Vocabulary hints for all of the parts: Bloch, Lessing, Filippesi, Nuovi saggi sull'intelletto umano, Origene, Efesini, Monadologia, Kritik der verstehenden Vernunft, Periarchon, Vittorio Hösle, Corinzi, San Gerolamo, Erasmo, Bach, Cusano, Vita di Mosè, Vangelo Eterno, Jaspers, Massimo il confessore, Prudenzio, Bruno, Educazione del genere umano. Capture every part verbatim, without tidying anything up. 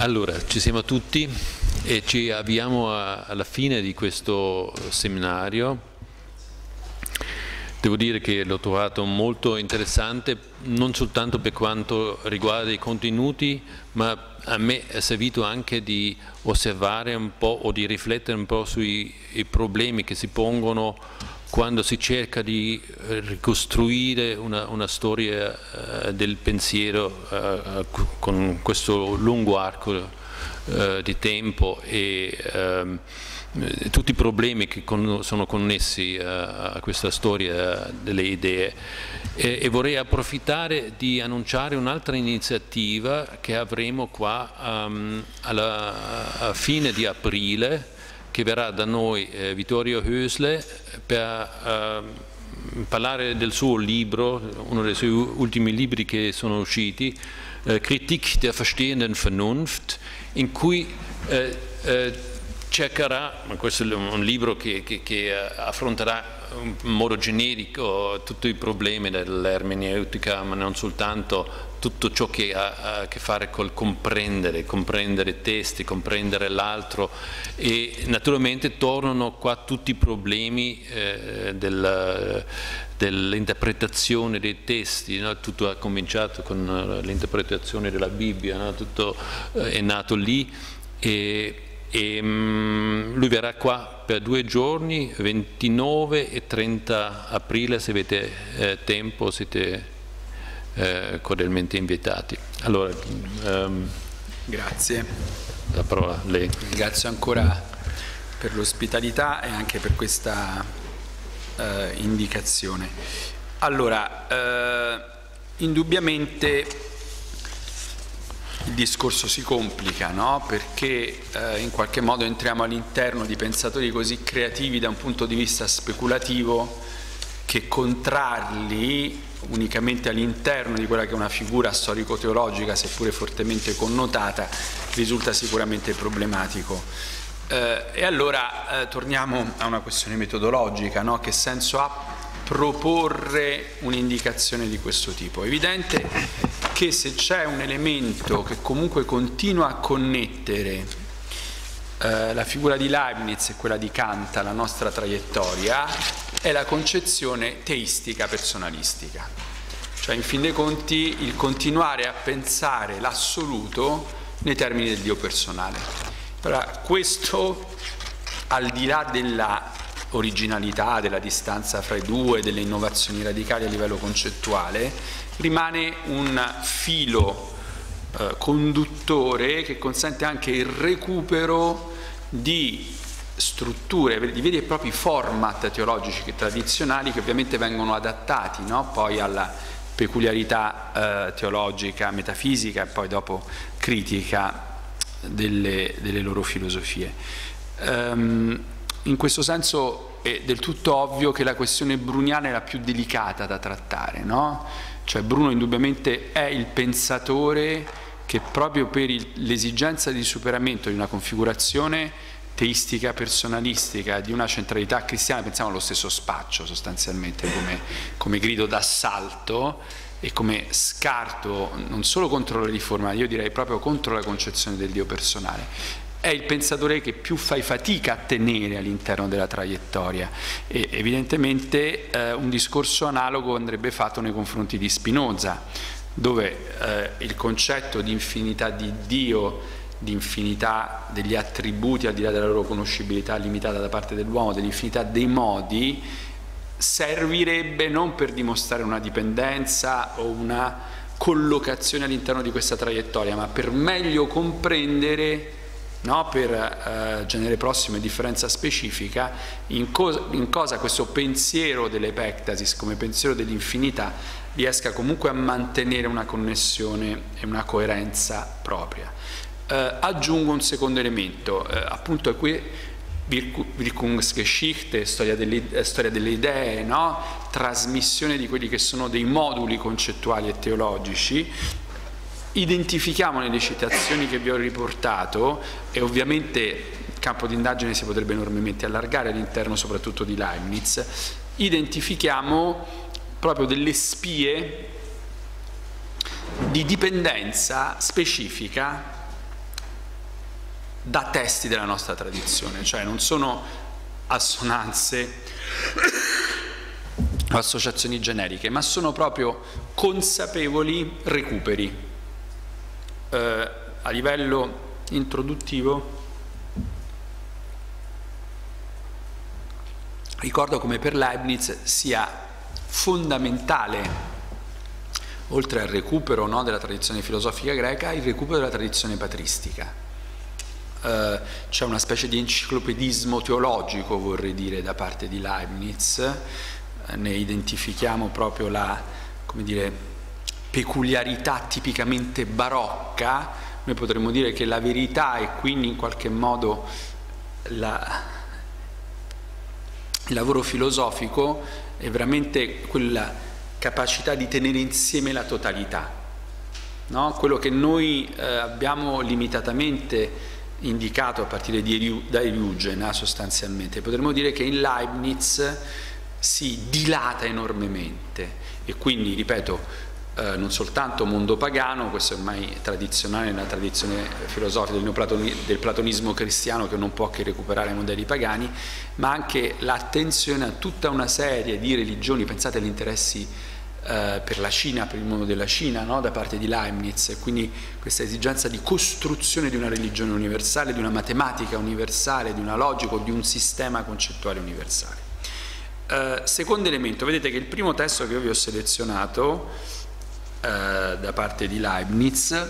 Allora, ci siamo tutti e ci avviamo a, alla fine di questo seminario. Devo dire che l'ho trovato molto interessante, non soltanto per quanto riguarda i contenuti, ma a me è servito anche di osservare un po' o di riflettere un po' sui i problemi che si pongono quando si cerca di ricostruire una, una storia uh, del pensiero uh, con questo lungo arco uh, di tempo e um, tutti i problemi che con, sono connessi uh, a questa storia delle idee. E, e vorrei approfittare di annunciare un'altra iniziativa che avremo qua um, alla fine di aprile, che verrà da noi eh, Vittorio Hösle per eh, parlare del suo libro, uno dei suoi ultimi libri che sono usciti, eh, Kritik der verstehenden Vernunft, in cui eh, eh, cercherà, ma questo è un libro che, che, che affronterà in modo generico tutti i problemi dell'ermeneutica, ma non soltanto, tutto ciò che ha a che fare col comprendere, comprendere testi, comprendere l'altro, e naturalmente tornano qua tutti i problemi eh, del, dell'interpretazione dei testi, no? Tutto ha cominciato con l'interpretazione della Bibbia, no? Tutto è nato lì e, e mh, lui verrà qua per due giorni, ventinove e trenta aprile, se avete eh, tempo, siete Eh, cordialmente invitati. Allora, ehm, grazie. La parola a lei. Ringrazio ancora per l'ospitalità e anche per questa eh, indicazione. Allora, eh, indubbiamente il discorso si complica, no? Perché eh, in qualche modo entriamo all'interno di pensatori così creativi da un punto di vista speculativo che contrarli unicamente all'interno di quella che è una figura storico-teologica, seppure fortemente connotata, risulta sicuramente problematico. Eh, e allora eh, torniamo a una questione metodologica, no? Che senso ha proporre un'indicazione di questo tipo? È evidente che se c'è un elemento che comunque continua a connettere eh, la figura di Leibniz e quella di Kant alla nostra traiettoria, è la concezione teistica personalistica, cioè in fin dei conti il continuare a pensare l'assoluto nei termini del Dio personale. Allora, questo, al di là della originalità, della distanza fra i due, delle innovazioni radicali a livello concettuale, rimane un filo eh, conduttore che consente anche il recupero di strutture, di veri e propri format teologici che tradizionali, che ovviamente vengono adattati, no? Poi alla peculiarità eh, teologica, metafisica e poi dopo critica delle, delle loro filosofie. Ehm, in questo senso è del tutto ovvio che la questione bruniana è la più delicata da trattare, no? Cioè Bruno indubbiamente è il pensatore che proprio per l'esigenza di superamento di una configurazione teistica personalistica, di una centralità cristiana, pensiamo allo stesso spaccio sostanzialmente come, come grido d'assalto e come scarto non solo contro la riforma, io direi proprio contro la concezione del Dio personale. È il pensatore che più fai fatica a tenere all'interno della traiettoria e evidentemente eh, un discorso analogo andrebbe fatto nei confronti di Spinoza, dove eh, il concetto di infinità di Dio, di infinità degli attributi al di là della loro conoscibilità limitata da parte dell'uomo, dell'infinità dei modi, servirebbe non per dimostrare una dipendenza o una collocazione all'interno di questa traiettoria, ma per meglio comprendere, no? Per eh, genere prossimo e differenza specifica, in, co in cosa questo pensiero dell'epectasis come pensiero dell'infinità riesca comunque a mantenere una connessione e una coerenza propria. Eh, aggiungo un secondo elemento, eh, appunto è qui Wirkungsgeschichte, storia delle, storia delle idee, no? Trasmissione di quelli che sono dei moduli concettuali e teologici. Identifichiamo nelle citazioni che vi ho riportato, e ovviamente il campo di indagine si potrebbe enormemente allargare all'interno soprattutto di Leibniz, identifichiamo proprio delle spie di dipendenza specifica da testi della nostra tradizione, cioè non sono assonanze o associazioni generiche, ma sono proprio consapevoli recuperi. Eh, a livello introduttivo ricordo come per Leibniz sia fondamentale, oltre al recupero, no, della tradizione filosofica greca, il recupero della tradizione patristica. Eh, c'è una specie di enciclopedismo teologico, vorrei dire, da parte di Leibniz. Eh, ne identifichiamo proprio la, come dire, peculiarità tipicamente barocca. Noi potremmo dire che la verità e quindi in qualche modo la... il lavoro filosofico è veramente quella capacità di tenere insieme la totalità, no? Quello che noi eh, abbiamo limitatamente indicato a partire di, da Eriugena, sostanzialmente. Potremmo dire che in Leibniz si dilata enormemente e quindi, ripeto, eh, non soltanto mondo pagano, questo è ormai tradizionale nella tradizione filosofica del, neoplatoni, del platonismo cristiano, che non può che recuperare i modelli pagani, ma anche l'attenzione a tutta una serie di religioni. Pensate agli interessi eh, per la Cina, per il mondo della Cina, no? Da parte di Leibniz, e quindi questa esigenza di costruzione di una religione universale, di una matematica universale, di una logica o di un sistema concettuale universale. Eh, secondo elemento, vedete che il primo testo che io vi ho selezionato da parte di Leibniz,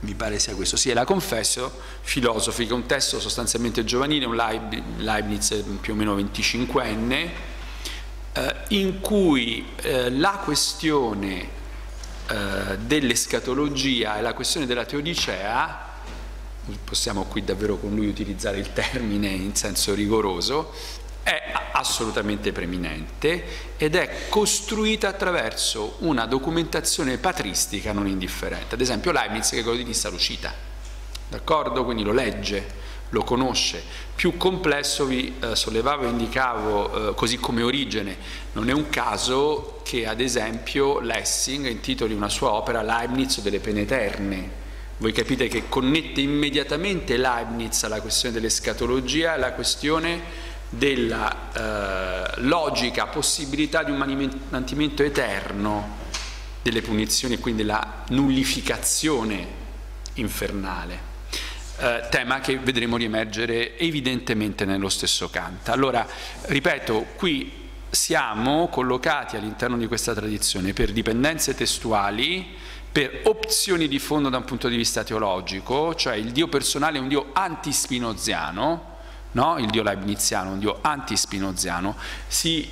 mi pare sia questo, sì, è la Confessio Filosofica, un testo sostanzialmente giovanile, un Leibniz più o meno venticinquenne, in cui la questione dell'escatologia e la questione della teodicea, possiamo qui davvero con lui utilizzare il termine in senso rigoroso, è assolutamente preminente ed è costruita attraverso una documentazione patristica non indifferente. Ad esempio Leibniz, che è quello di Nissa, lo cita, d'accordo? Quindi lo legge, lo conosce. Più complesso vi eh, sollevavo e indicavo, eh, così come Origene. Non è un caso che ad esempio Lessing intitoli una sua opera Leibniz o delle pene eterne. Voi capite che connette immediatamente Leibniz alla questione dell'escatologia, alla questione della eh, logica possibilità di un mantenimento eterno delle punizioni e quindi della nullificazione infernale, eh, tema che vedremo riemergere evidentemente nello stesso Kant. Allora, ripeto, qui siamo collocati all'interno di questa tradizione per dipendenze testuali, per opzioni di fondo da un punto di vista teologico, cioè il Dio personale è un Dio antispinoziano, no? Il Dio leibniziano, un Dio antispinoziano. Sì,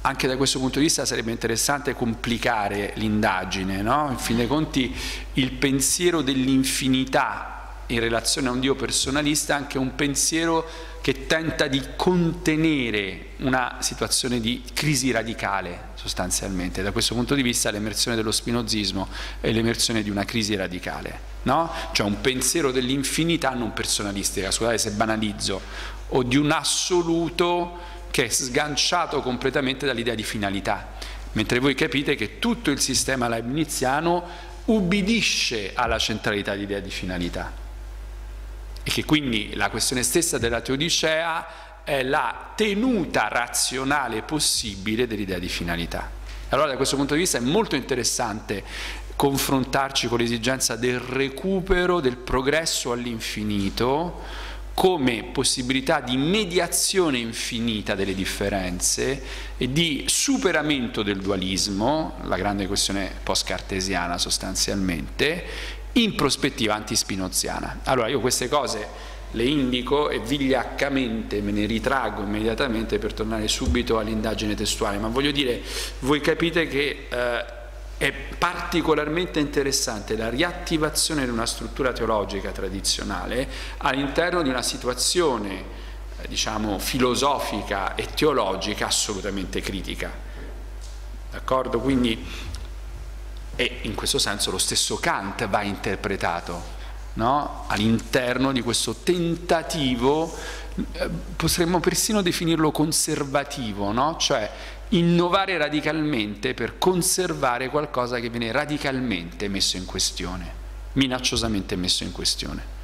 anche da questo punto di vista sarebbe interessante complicare l'indagine, no? In fin dei conti il pensiero dell'infinità in relazione a un Dio personalista è anche un pensiero che tenta di contenere una situazione di crisi radicale, sostanzialmente. Da questo punto di vista l'emersione dello spinozismo è l'emersione di una crisi radicale, no? Cioè un pensiero dell'infinità non personalistica, scusate se banalizzo, o di un assoluto che è sganciato completamente dall'idea di finalità, mentre voi capite che tutto il sistema leibniziano ubbidisce alla centralità di idea di finalità e che quindi la questione stessa della teodicea è la tenuta razionale possibile dell'idea di finalità. Allora da questo punto di vista è molto interessante confrontarci con l'esigenza del recupero, del progresso all'infinito come possibilità di mediazione infinita delle differenze e di superamento del dualismo, la grande questione post-cartesiana sostanzialmente, in prospettiva antispinoziana. Allora io queste cose le indico e vigliaccamente me ne ritraggo immediatamente per tornare subito all'indagine testuale, ma voglio dire, voi capite che eh, è particolarmente interessante la riattivazione di una struttura teologica tradizionale all'interno di una situazione, diciamo, filosofica e teologica assolutamente critica. D'accordo? Quindi, e in questo senso lo stesso Kant va interpretato, no? All'interno di questo tentativo, potremmo persino definirlo conservativo, no? Cioè innovare radicalmente per conservare qualcosa che viene radicalmente messo in questione, minacciosamente messo in questione.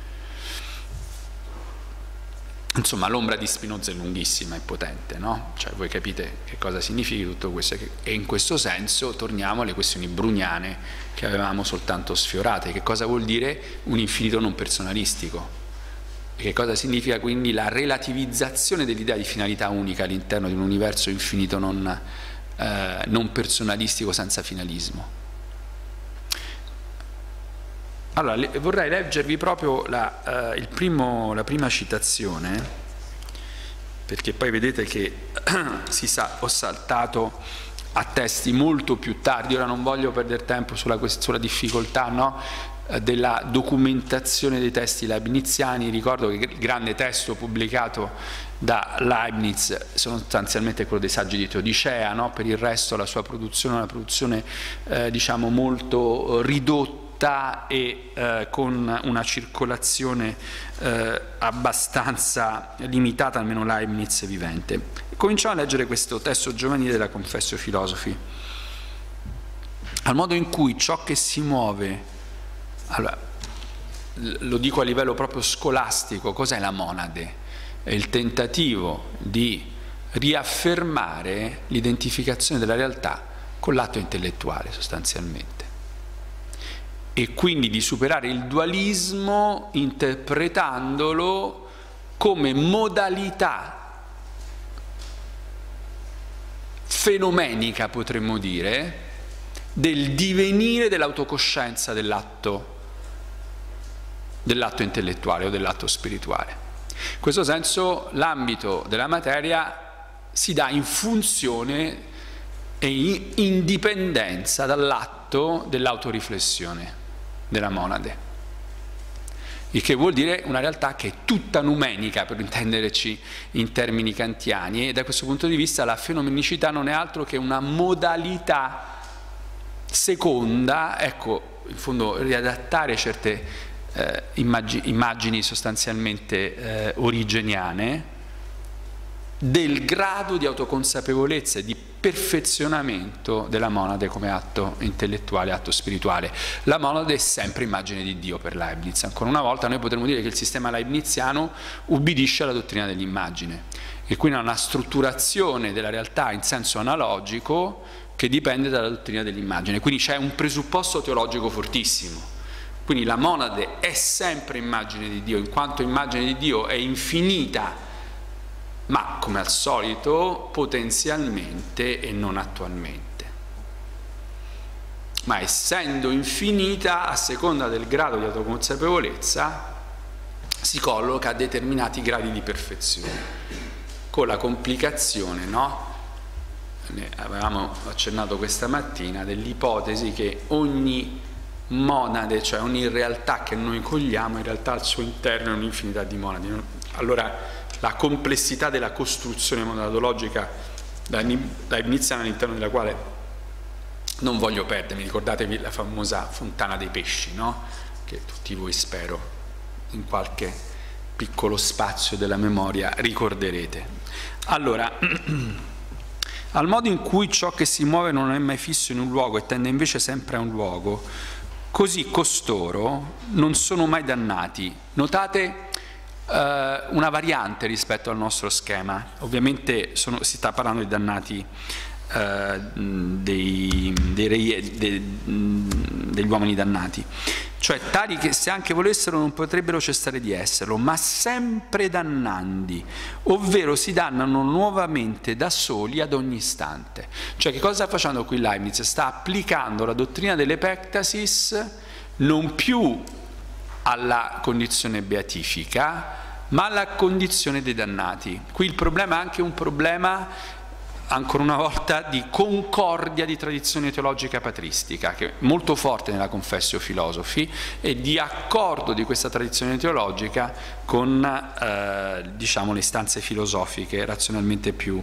Insomma, l'ombra di Spinoza è lunghissima e potente, no? Cioè, voi capite che cosa significhi tutto questo. E in questo senso torniamo alle questioni bruniane che avevamo soltanto sfiorate. Che cosa vuol dire un infinito non personalistico? E che cosa significa quindi la relativizzazione dell'idea di finalità unica all'interno di un universo infinito non, eh, non personalistico, senza finalismo? Allora, le, vorrei leggervi proprio la, eh, il primo, la prima citazione, perché poi vedete che si sa, ho saltato a testi molto più tardi. Ora non voglio perdere tempo sulla, sulla difficoltà, no, eh, della documentazione dei testi leibniziani. Ricordo che il grande testo pubblicato da Leibniz sono sostanzialmente quello dei Saggi di Teodicea, no? Per il resto la sua produzione è una produzione eh, diciamo molto ridotta e eh, con una circolazione eh, abbastanza limitata, almeno Leibniz vivente. Cominciò a leggere questo testo giovanile della Confessio Filosofi. Al modo in cui ciò che si muove, allora, lo dico a livello proprio scolastico, cos'è la monade? È il tentativo di riaffermare l'identificazione della realtà con l'atto intellettuale, sostanzialmente, e quindi di superare il dualismo interpretandolo come modalità fenomenica, potremmo dire, del divenire dell'autocoscienza dell'atto dell'atto intellettuale o dell'atto spirituale. In questo senso l'ambito della materia si dà in funzione e in indipendenza dall'atto dell'autoriflessione della monade, il che vuol dire una realtà che è tutta numenica, per intenderci in termini kantiani, e da questo punto di vista la fenomenicità non è altro che una modalità seconda, ecco, in fondo riadattare certe eh, immagini, immagini sostanzialmente eh, origeniane, del grado di autoconsapevolezza e di perfezionamento della monade come atto intellettuale, atto spirituale. La monade è sempre immagine di Dio per Leibniz. Ancora una volta noi potremmo dire che il sistema leibniziano ubbidisce alla dottrina dell'immagine e quindi ha una strutturazione della realtà in senso analogico che dipende dalla dottrina dell'immagine. Quindi c'è un presupposto teologico fortissimo. Quindi la monade è sempre immagine di Dio, in quanto immagine di Dio è infinita, ma come al solito potenzialmente e non attualmente. Ma essendo infinita, a seconda del grado di autoconsapevolezza, si colloca a determinati gradi di perfezione, con la complicazione, no? Ne avevamo accennato questa mattina, dell'ipotesi che ogni monade, cioè ogni realtà che noi cogliamo, in realtà al suo interno è un'infinità di monadi. Allora, la complessità della costruzione monadologica leibniziana, all'interno della quale non voglio perdermi. Ricordatevi la famosa fontana dei pesci, no? Che tutti voi, spero, in qualche piccolo spazio della memoria ricorderete. Allora, al modo in cui ciò che si muove non è mai fisso in un luogo e tende invece sempre a un luogo, così costoro non sono mai dannati. Notate una variante rispetto al nostro schema. Ovviamente sono, si sta parlando dei dannati eh, dei, dei re, dei, degli uomini dannati, cioè tali che se anche volessero non potrebbero cessare di esserlo, ma sempre dannandi, ovvero si dannano nuovamente da soli ad ogni istante. Cioè, che cosa sta facendo qui Leibniz? Sta applicando la dottrina dell'epectasis non più alla condizione beatifica, ma alla condizione dei dannati. Qui il problema è anche un problema, ancora una volta, di concordia di tradizione teologica patristica, che è molto forte nella Confessio Filosofi, e di accordo di questa tradizione teologica con eh, diciamo, le istanze filosofiche razionalmente più,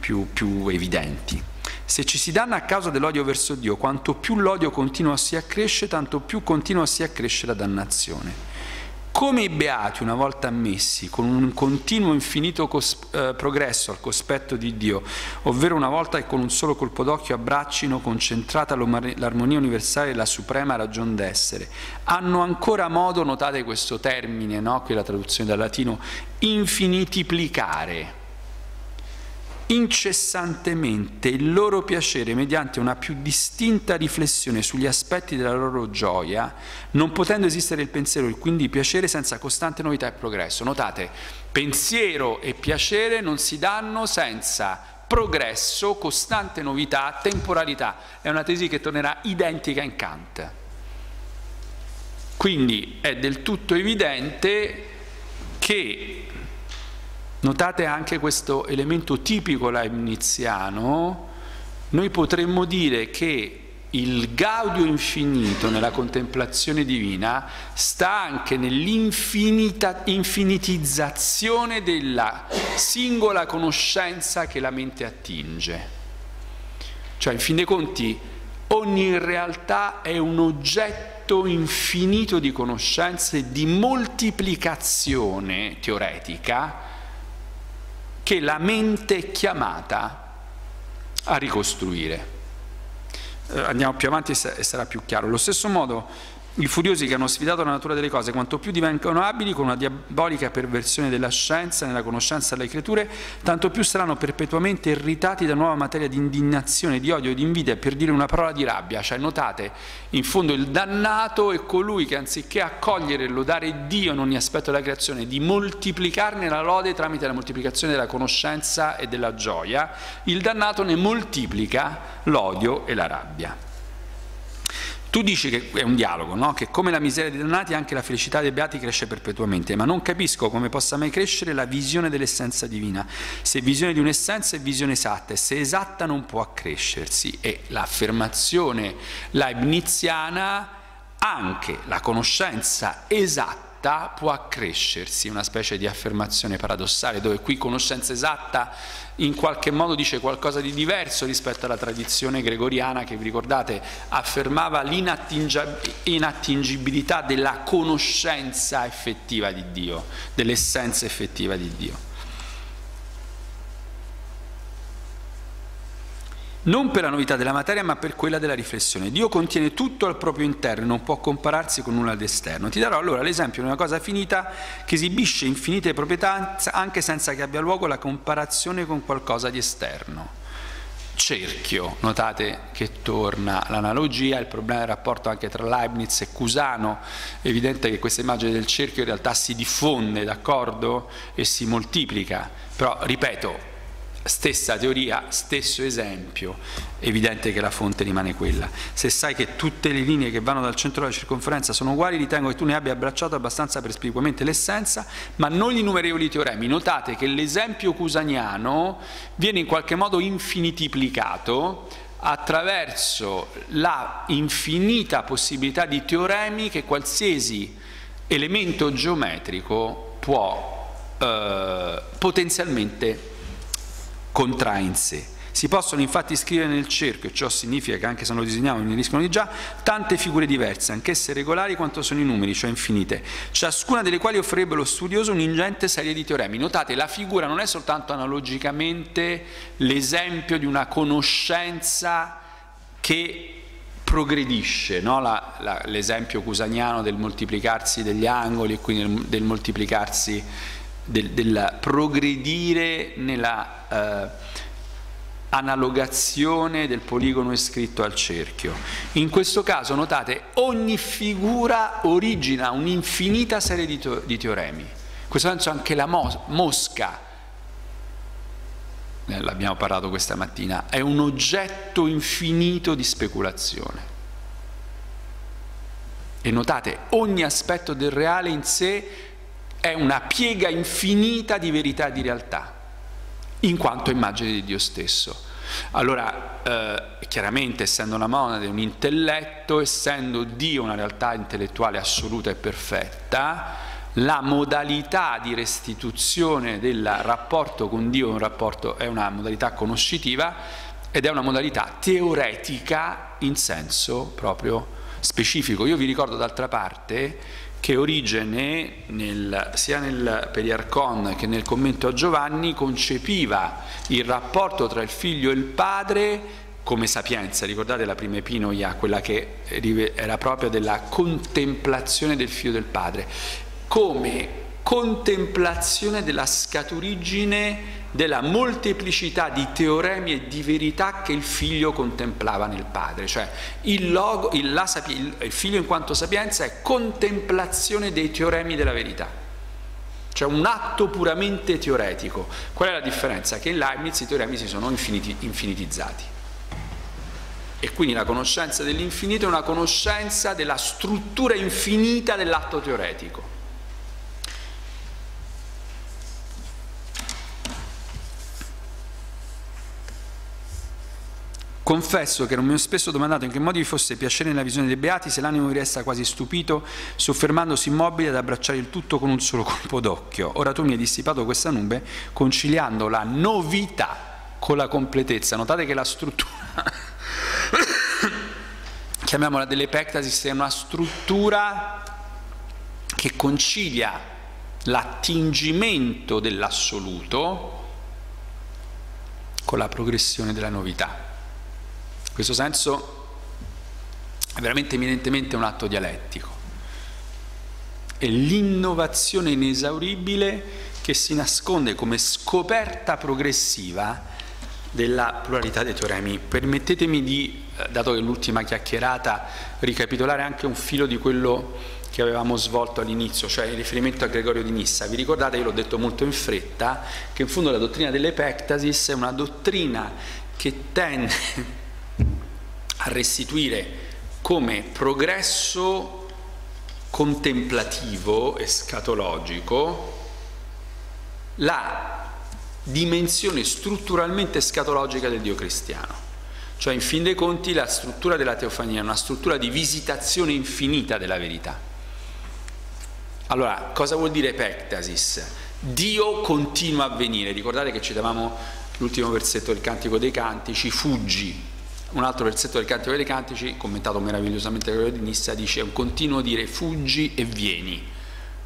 più, più evidenti. Se ci si danna a causa dell'odio verso Dio, quanto più l'odio continuo si accresce, tanto più continua si accresce la dannazione. come i Beati, una volta ammessi, con un continuo infinito eh, progresso al cospetto di Dio, ovvero una volta che con un solo colpo d'occhio abbraccino concentrata l'armonia universale e la suprema ragion d'essere, hanno ancora modo, notate questo termine, no? Qui la traduzione dal latino, infinitiplicare incessantemente il loro piacere mediante una più distinta riflessione sugli aspetti della loro gioia, non potendo esistere il pensiero e quindi il piacere senza costante novità e progresso. Notate, pensiero e piacere non si danno senza progresso, costante novità, temporalità. È una tesi che tornerà identica in Kant. Quindi è del tutto evidente che, notate anche questo elemento tipico leibniziano, noi potremmo dire che il gaudio infinito nella contemplazione divina sta anche nell'infinitizzazione della singola conoscenza che la mente attinge. Cioè, in fin dei conti, ogni realtà è un oggetto infinito di conoscenze e di moltiplicazione teoretica che la mente è chiamata a ricostruire. Andiamo più avanti e sarà più chiaro. Allo stesso modo, i furiosi che hanno sfidato la natura delle cose, quanto più diventano abili con una diabolica perversione della scienza nella conoscenza delle creature, tanto più saranno perpetuamente irritati da nuova materia di indignazione, di odio, di invidia, per dire una parola di rabbia. Cioè, notate, in fondo il dannato è colui che, anziché accogliere e lodare Dio in ogni aspetto della creazione, di moltiplicarne la lode tramite la moltiplicazione della conoscenza e della gioia, il dannato ne moltiplica l'odio e la rabbia. Tu dici che è un dialogo, no? Che come la miseria dei dannati anche la felicità dei beati cresce perpetuamente, ma non capisco come possa mai crescere la visione dell'essenza divina. Se visione di un'essenza è visione esatta, e se esatta non può accrescersi. E l'affermazione leibniziana, anche la conoscenza esatta può accrescersi, una specie di affermazione paradossale, dove qui conoscenza esatta in qualche modo dice qualcosa di diverso rispetto alla tradizione gregoriana che, vi ricordate, affermava l'inattingibilità della conoscenza effettiva di Dio, dell'essenza effettiva di Dio. Non per la novità della materia, ma per quella della riflessione. Dio contiene tutto al proprio interno e non può compararsi con nulla d'esterno. Ti darò allora l'esempio di una cosa finita che esibisce infinite proprietà anche senza che abbia luogo la comparazione con qualcosa di esterno. Cerchio, notate che torna l'analogia, il problema del rapporto anche tra Leibniz e Cusano. È evidente che questa immagine del cerchio in realtà si diffonde, d'accordo? E si moltiplica. Però, ripeto, stessa teoria, stesso esempio, è evidente che la fonte rimane quella. Se sai che tutte le linee che vanno dal centro alla circonferenza sono uguali, ritengo che tu ne abbia abbracciato abbastanza perspicuamente l'essenza, ma non gli innumerevoli teoremi. Notate che l'esempio cusaniano viene in qualche modo infinitiplicato attraverso la infinita possibilità di teoremi che qualsiasi elemento geometrico può eh, potenzialmente contrae in sé. Si possono infatti scrivere nel cerchio, e ciò significa che anche se lo disegniamo ineriscono di già, tante figure diverse, anch'esse regolari quanto sono i numeri, cioè infinite, ciascuna delle quali offrirebbe allo studioso un'ingente serie di teoremi. Notate, la figura non è soltanto analogicamente l'esempio di una conoscenza che progredisce, no? L'esempio cusaniano del moltiplicarsi degli angoli e quindi del moltiplicarsi Del, del progredire nella eh, analogazione del poligono iscritto al cerchio. In questo caso, notate, ogni figura origina un'infinita serie di, di teoremi. In questo senso anche la mo mosca, eh, l'abbiamo parlato questa mattina, è un oggetto infinito di speculazione. E notate, ogni aspetto del reale in sé è una piega infinita di verità e di realtà, in quanto immagine di Dio stesso. Allora, eh, chiaramente, essendo una monade, un intelletto, essendo Dio una realtà intellettuale assoluta e perfetta, la modalità di restituzione del rapporto con Dio è, un rapporto, è una modalità conoscitiva ed è una modalità teoretica in senso proprio specifico. Io vi ricordo, d'altra parte, che Origene, nel, sia nel Periarchon che nel commento a Giovanni, concepiva il rapporto tra il figlio e il padre come sapienza. Ricordate la prima epinoia, quella che era propria della contemplazione del figlio del padre, come contemplazione della scaturigine, della molteplicità di teoremi e di verità che il figlio contemplava nel padre. Cioè il, logo, il, la, il figlio in quanto sapienza è contemplazione dei teoremi della verità, cioè un atto puramente teoretico. Qual è la differenza? Che in Leibniz i teoremi si sono infiniti, infinitizzati, e quindi la conoscenza dell'infinito è una conoscenza della struttura infinita dell'atto teoretico. Confesso che non mi ho spesso domandato in che modo vi fosse piacere nella visione dei beati, se l'animo mi resta quasi stupito, soffermandosi immobile ad abbracciare il tutto con un solo colpo d'occhio. Ora tu mi hai dissipato questa nube, conciliando la novità con la completezza. Notate che la struttura, chiamiamola dell'epectasis, è una struttura che concilia l'attingimento dell'assoluto con la progressione della novità. In questo senso è veramente eminentemente un atto dialettico, è l'innovazione inesauribile che si nasconde come scoperta progressiva della pluralità dei teoremi. Permettetemi di, dato che è l'ultima chiacchierata, ricapitolare anche un filo di quello che avevamo svolto all'inizio, cioè il riferimento a Gregorio di Nissa. Vi ricordate, io l'ho detto molto in fretta, che in fondo la dottrina dell'epectasis è una dottrina che tende a restituire come progresso contemplativo escatologico la dimensione strutturalmente escatologica del Dio cristiano. Cioè, in fin dei conti, la struttura della teofania è una struttura di visitazione infinita della verità. Allora, cosa vuol dire epectasis? Dio continua a venire. Ricordate che citavamo l'ultimo versetto del Cantico dei Cantici, fuggi. Un altro versetto del Cantico dei Cantici, commentato meravigliosamente da Gregorio di Nissa, dice un continuo dire fuggi e vieni,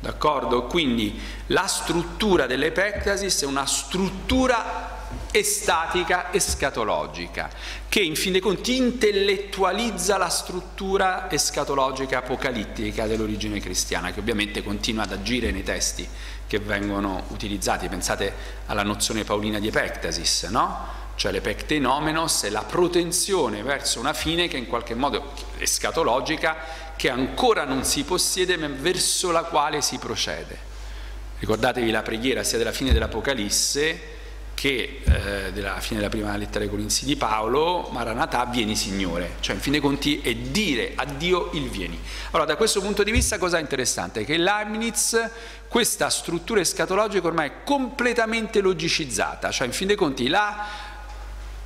d'accordo? Quindi la struttura dell'epectasis è una struttura estatica escatologica che in fin dei conti intellettualizza la struttura escatologica apocalittica dell'origine cristiana, che ovviamente continua ad agire nei testi che vengono utilizzati. Pensate alla nozione paolina di epectasis, no? Cioè l'epectenomenos è la protensione verso una fine che in qualche modo è escatologica, che ancora non si possiede, ma verso la quale si procede. Ricordatevi la preghiera sia della fine dell'Apocalisse che eh, della fine della prima lettera ai Corinzi di Paolo: Maranatà, vieni Signore. Cioè in fin dei conti è dire a Dio il vieni. Allora, da questo punto di vista, cosa è interessante? Che Leibniz, questa struttura escatologica ormai è completamente logicizzata. Cioè in fin dei conti la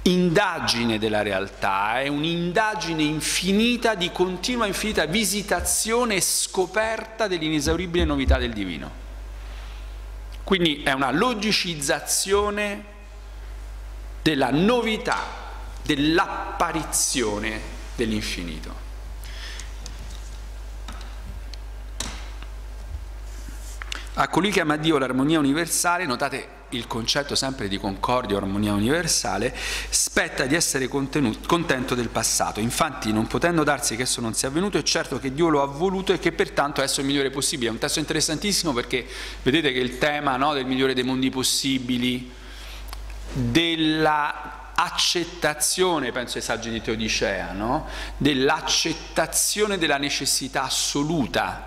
indagine della realtà è un'indagine infinita, di continua infinita visitazione e scoperta dell'inesauribile novità del divino. Quindi è una logicizzazione della novità, dell'apparizione dell'infinito. A colui che ama Dio l'armonia universale, notate il concetto sempre di concordia o armonia universale, spetta di essere contenuto, contento del passato. Infatti, non potendo darsi che esso non sia avvenuto, è certo che Dio lo ha voluto e che pertanto esso è il migliore possibile. È un testo interessantissimo, perché vedete che il tema, no, del migliore dei mondi possibili, della accettazione, penso ai Saggi di Teodicea, no? Dell'accettazione della necessità assoluta,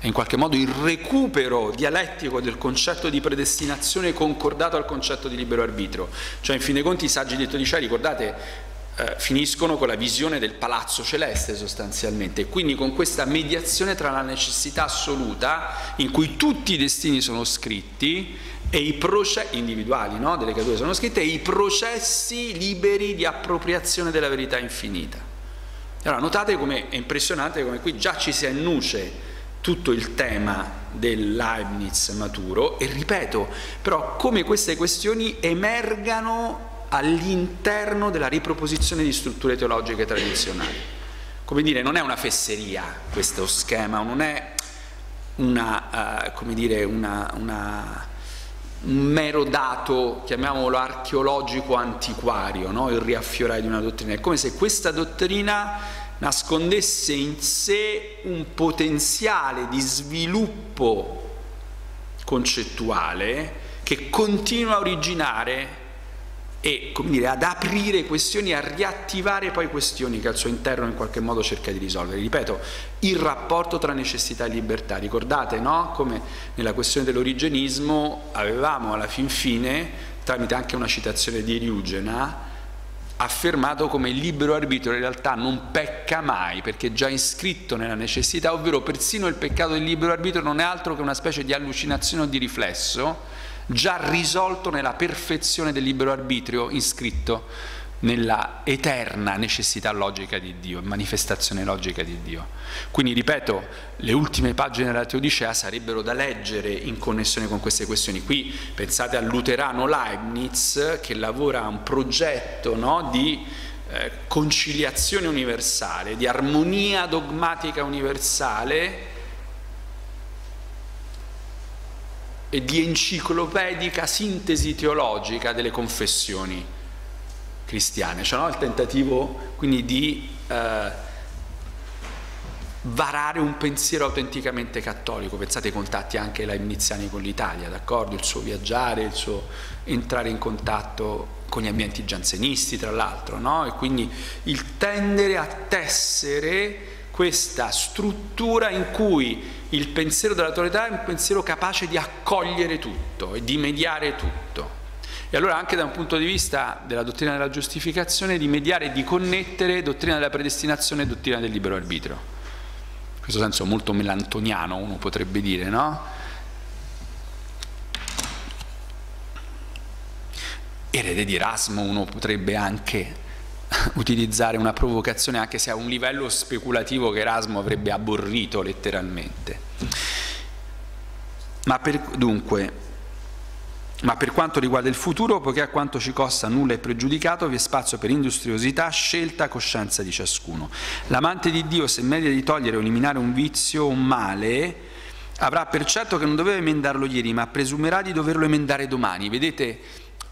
in qualche modo il recupero dialettico del concetto di predestinazione concordato al concetto di libero arbitrio. Cioè in fin dei conti i Saggi di Teodicea, ricordate, eh, finiscono con la visione del palazzo celeste sostanzialmente, quindi con questa mediazione tra la necessità assoluta, in cui tutti i destini sono scritti, e i processi individuali, no? delle creature sono scritte, e i processi liberi di appropriazione della verità infinita. Allora notate come è impressionante, come qui già ci si annuce tutto il tema del Leibniz maturo, e ripeto, però, come queste questioni emergano all'interno della riproposizione di strutture teologiche tradizionali. Come dire, non è una fesseria questo schema, non è una, eh, come dire, una, una, un mero dato, chiamiamolo archeologico antiquario, no? Il riaffiorare di una dottrina. È come se questa dottrina nascondesse in sé un potenziale di sviluppo concettuale che continua a originare e, come dire, ad aprire questioni, a riattivare poi questioni che al suo interno in qualche modo cerca di risolvere. Ripeto, il rapporto tra necessità e libertà. Ricordate, no? Come nella questione dell'origenismo avevamo alla fin fine, tramite anche una citazione di Eriugena, affermato come il libero arbitrio in realtà non pecca mai, perché è già iscritto nella necessità, ovvero persino il peccato del libero arbitrio non è altro che una specie di allucinazione o di riflesso già risolto nella perfezione del libero arbitrio iscritto nella eterna necessità logica di Dio, manifestazione logica di Dio. Quindi, ripeto, le ultime pagine della Teodicea sarebbero da leggere in connessione con queste questioni. Qui pensate al luterano Leibniz che lavora a un progetto, no, di eh, conciliazione universale, di armonia dogmatica universale e di enciclopedica sintesi teologica delle confessioni cristiane, cioè, no? Il tentativo quindi di eh, varare un pensiero autenticamente cattolico. Pensate ai contatti anche leibniziani con l'Italia, d'accordo? Il suo viaggiare, il suo entrare in contatto con gli ambienti giansenisti, tra l'altro, no? E quindi il tendere a tessere questa struttura in cui il pensiero della teologia è un pensiero capace di accogliere tutto e di mediare tutto. E allora anche da un punto di vista della dottrina della giustificazione, di mediare e di connettere dottrina della predestinazione e dottrina del libero arbitrio. In questo senso molto melantoniano uno potrebbe dire, no? Erede di Erasmo, uno potrebbe anche utilizzare una provocazione, anche se a un livello speculativo che Erasmo avrebbe aborrito letteralmente. Ma per, dunque... Ma per quanto riguarda il futuro, poiché a quanto ci costa nulla è pregiudicato, vi è spazio per industriosità, scelta, coscienza di ciascuno. L'amante di Dio, se media di togliere o eliminare un vizio o un male, avrà per certo che non doveva emendarlo ieri, ma presumerà di doverlo emendare domani. Vedete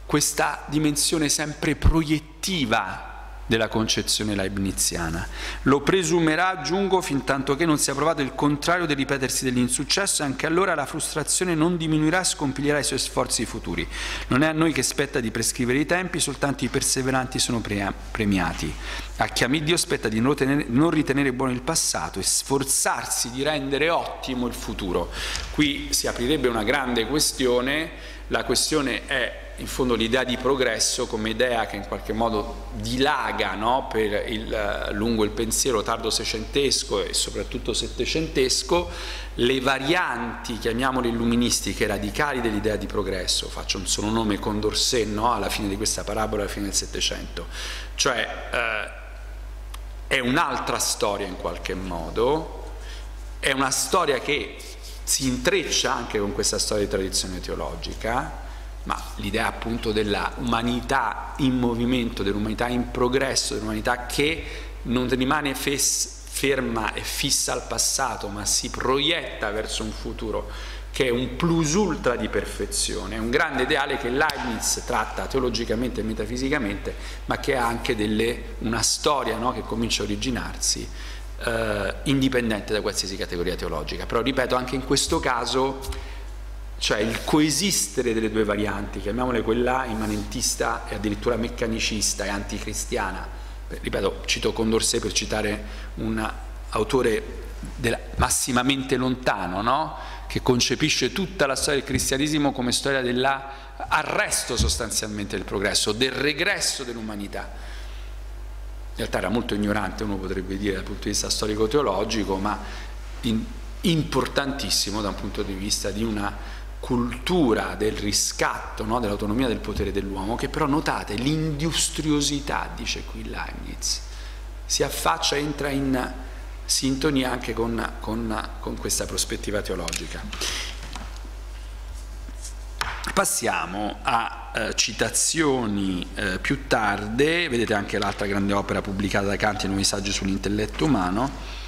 questa dimensione sempre proiettiva della concezione leibniziana. Lo presumerà, aggiungo, fin tanto che non sia provato il contrario del ripetersi dell'insuccesso, e anche allora la frustrazione non diminuirà e scompiglierà i suoi sforzi futuri. Non è a noi che spetta di prescrivere i tempi, soltanto i perseveranti sono premiati. A chi ami Dio spetta di non ritenere, non ritenere buono il passato e sforzarsi di rendere ottimo il futuro. Qui si aprirebbe una grande questione. La questione è in fondo l'idea di progresso come idea che in qualche modo dilaga, no, per il, uh, lungo il pensiero tardo seicentesco e soprattutto settecentesco, le varianti, chiamiamole illuministiche, radicali dell'idea di progresso. Faccio un solo nome, Condorcet, no, alla fine di questa parabola, alla fine del Settecento. Cioè uh, è un'altra storia in qualche modo, è una storia che si intreccia anche con questa storia di tradizione teologica, ma l'idea appunto della umanità in movimento, dell'umanità in progresso, dell'umanità che non rimane ferma e fissa al passato, ma si proietta verso un futuro che è un plus ultra di perfezione, è un grande ideale che Leibniz tratta teologicamente e metafisicamente, ma che ha anche delle, una storia, no, che comincia a originarsi eh, indipendente da qualsiasi categoria teologica. Però ripeto, anche in questo caso, cioè il coesistere delle due varianti, chiamiamole quella immanentista e addirittura meccanicista e anticristiana. Ripeto, cito Condorcet per citare un autore della, massimamente lontano, no? Che concepisce tutta la storia del cristianesimo come storia dell'arresto sostanzialmente del progresso, del regresso dell'umanità. In realtà era molto ignorante, uno potrebbe dire, dal punto di vista storico-teologico, ma in, importantissimo da un punto di vista di una cultura del riscatto, no, dell'autonomia del potere dell'uomo, che però notate l'industriosità, dice qui Leibniz, si affaccia, entra in sintonia anche con, con, con questa prospettiva teologica. Passiamo a eh, citazioni eh, più tarde. Vedete anche l'altra grande opera pubblicata da Kant, i Nuovi saggi sull'intelletto umano.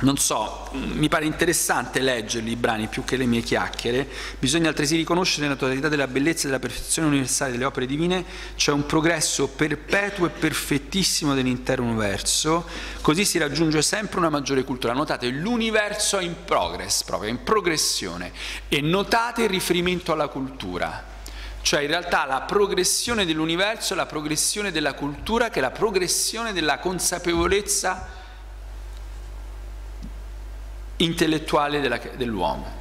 Non so, mi pare interessante leggerli i brani più che le mie chiacchiere. Bisogna altresì riconoscere la totalità della bellezza e della perfezione universale delle opere divine, cioè un progresso perpetuo e perfettissimo dell'intero universo, così si raggiunge sempre una maggiore cultura. Notate, l'universo è in progress, proprio in progressione, e notate il riferimento alla cultura. Cioè in realtà la progressione dell'universo è la progressione della cultura, che è la progressione della consapevolezza intellettuale dell'uomo.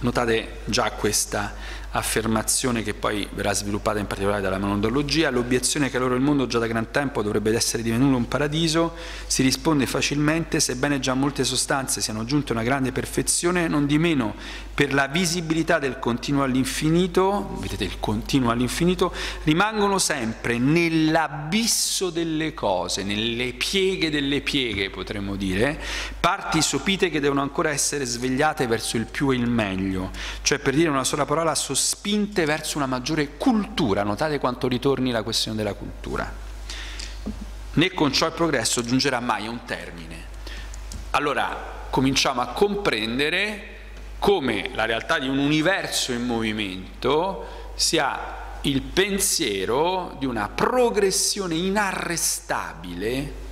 Notate già questa affermazione, che poi verrà sviluppata in particolare dalla monadologia. L'obiezione che allora il mondo già da gran tempo dovrebbe essere divenuto un paradiso si risponde facilmente, sebbene già molte sostanze siano giunte a una grande perfezione, non di meno per la visibilità del continuo all'infinito, vedete il continuo all'infinito, rimangono sempre nell'abisso delle cose, nelle pieghe delle pieghe potremmo dire, parti sopite che devono ancora essere svegliate verso il più e il meglio. Cioè, per dire una sola parola, sospinte verso una maggiore cultura. Notate quanto ritorni la questione della cultura. Né con ciò il progresso giungerà mai a un termine. Allora cominciamo a comprendere come la realtà di un universo in movimento sia il pensiero di una progressione inarrestabile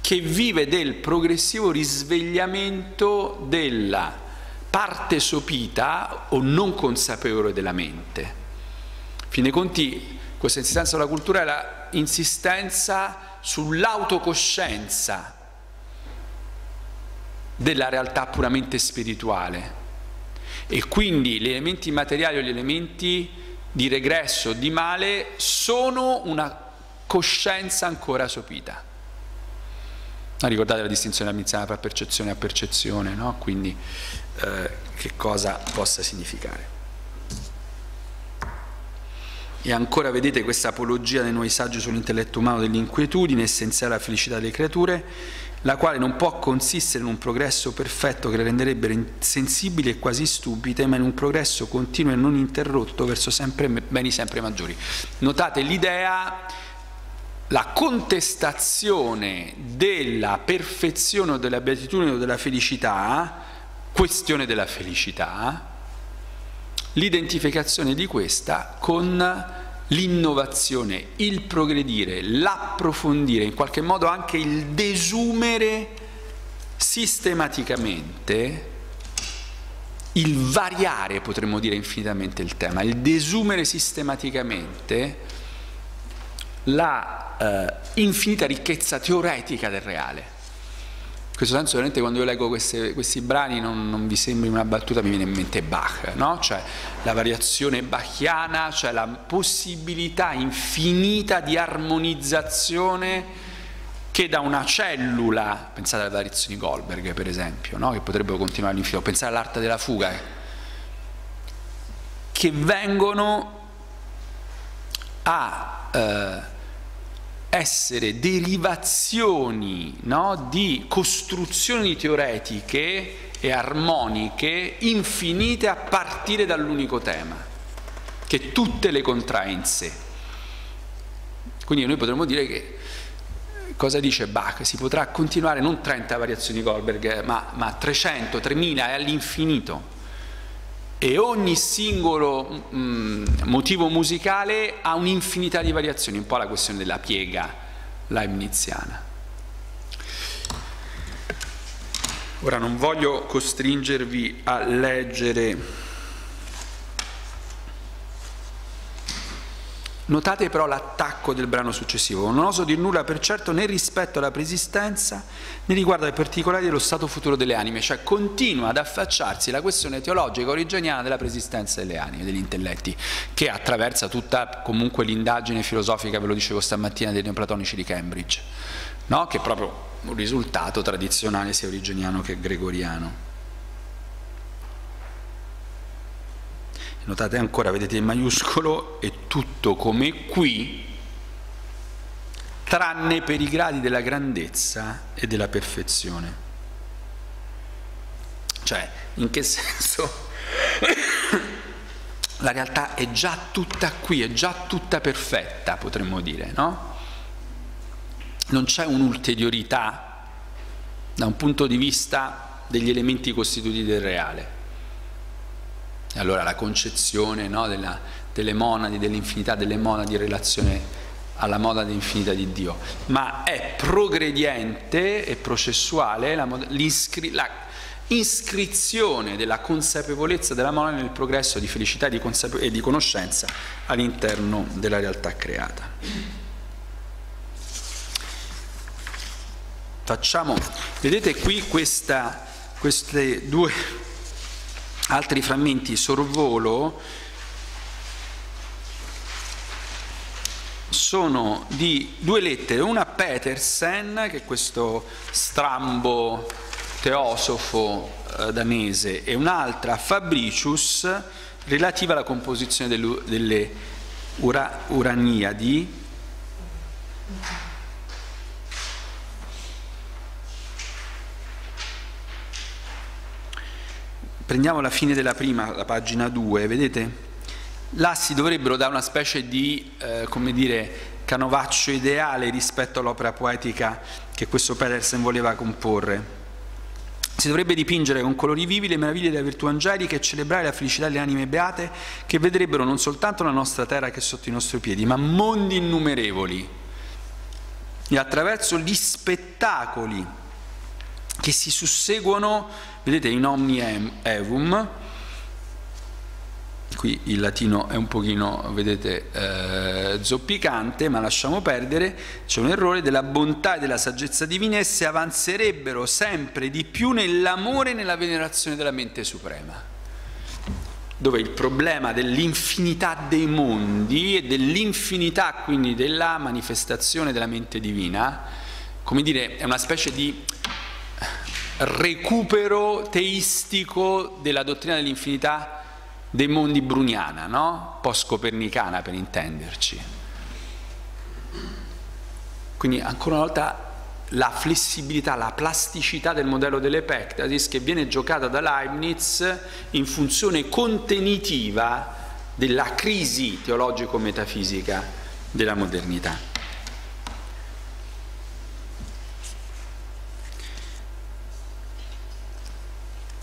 che vive del progressivo risvegliamento della parte sopita o non consapevole della mente. A fin dei conti, questa insistenza della cultura è l'insistenza sull'autocoscienza della realtà puramente spirituale, e quindi gli elementi materiali o gli elementi di regresso, di male, sono una coscienza ancora sopita. Ricordate la distinzione amiziana tra percezione a percezione, no? Quindi eh, che cosa possa significare. E ancora vedete questa apologia dei nuovi saggi sull'intelletto umano dell'inquietudine, essenziale alla felicità delle creature, la quale non può consistere in un progresso perfetto che le renderebbe insensibili e quasi stupide, ma in un progresso continuo e non interrotto verso sempre beni sempre maggiori. Notate l'idea... La contestazione della perfezione o della beatitudine o della felicità, questione della felicità, l'identificazione di questa con l'innovazione, il progredire, l'approfondire, in qualche modo anche il desumere sistematicamente, il variare, potremmo dire infinitamente il tema, il desumere sistematicamente la eh, infinita ricchezza teoretica del reale. In questo senso veramente quando io leggo queste, questi brani non, non vi sembri una battuta, mi viene in mente Bach, no? Cioè la variazione bachiana, cioè la possibilità infinita di armonizzazione che da una cellula, pensate alle variazioni Goldberg per esempio, no? Che potrebbero continuare all'infinito, pensate all'arte della fuga, eh? Che vengono a eh, essere derivazioni, no, di costruzioni teoretiche e armoniche infinite a partire dall'unico tema che tutte le contrae in sé. Quindi noi potremmo dire che, cosa dice Bach? Si potrà continuare non trenta variazioni Goldberg ma, ma trecento, tremila e all'infinito, e ogni singolo mh, motivo musicale ha un'infinità di variazioni, un po' la questione della piega leibniziana. Ora non voglio costringervi a leggere. Notate però l'attacco del brano successivo. Non oso dir nulla per certo né rispetto alla preesistenza né riguardo ai particolari dello stato futuro delle anime, cioè continua ad affacciarsi la questione teologica origeniana della preesistenza delle anime, degli intelletti, che attraversa tutta comunque l'indagine filosofica, ve lo dicevo stamattina, dei neoplatonici di Cambridge, no? Che è proprio un risultato tradizionale sia origeniano che gregoriano. Notate ancora, vedete in maiuscolo, è tutto come qui, tranne per i gradi della grandezza e della perfezione. Cioè, in che senso la realtà è già tutta qui, è già tutta perfetta, potremmo dire, no? Non c'è un'ulteriorità da un punto di vista degli elementi costituiti del reale. E allora la concezione, no, della, delle monadi, dell'infinità delle monadi in relazione alla monade infinita di Dio, ma è progrediente e processuale la, l'iscri, la iscrizione della consapevolezza della monade nel progresso di felicità e di, consape- e di conoscenza all'interno della realtà creata. Facciamo, vedete qui questa, questi due altri frammenti, sorvolo, sono di due lettere, una a Petersen, che è questo strambo teosofo eh, danese, e un'altra a Fabricius, relativa alla composizione delle, delle ura, Uraniadi, prendiamo la fine della prima, la pagina due, vedete? Là si dovrebbero dare una specie di, eh, come dire, canovaccio ideale rispetto all'opera poetica che questo Petersen voleva comporre. Si dovrebbe dipingere con colori vivi le meraviglie della virtù angelica e celebrare la felicità delle anime beate che vedrebbero non soltanto la nostra terra che è sotto i nostri piedi, ma mondi innumerevoli e attraverso gli spettacoli che si susseguono, vedete, in omni evum, qui il latino è un pochino, vedete, eh, zoppicante, ma lasciamo perdere, c'è un errore, della bontà e della saggezza divine, esse avanzerebbero sempre di più nell'amore e nella venerazione della mente suprema, dove il problema dell'infinità dei mondi e dell'infinità quindi della manifestazione della mente divina, come dire, è una specie di recupero teistico della dottrina dell'infinità dei mondi bruniana, no? Post-copernicana, per intenderci. Quindi ancora una volta la flessibilità, la plasticità del modello dell'Epectasis che viene giocata da Leibniz in funzione contenitiva della crisi teologico-metafisica della modernità.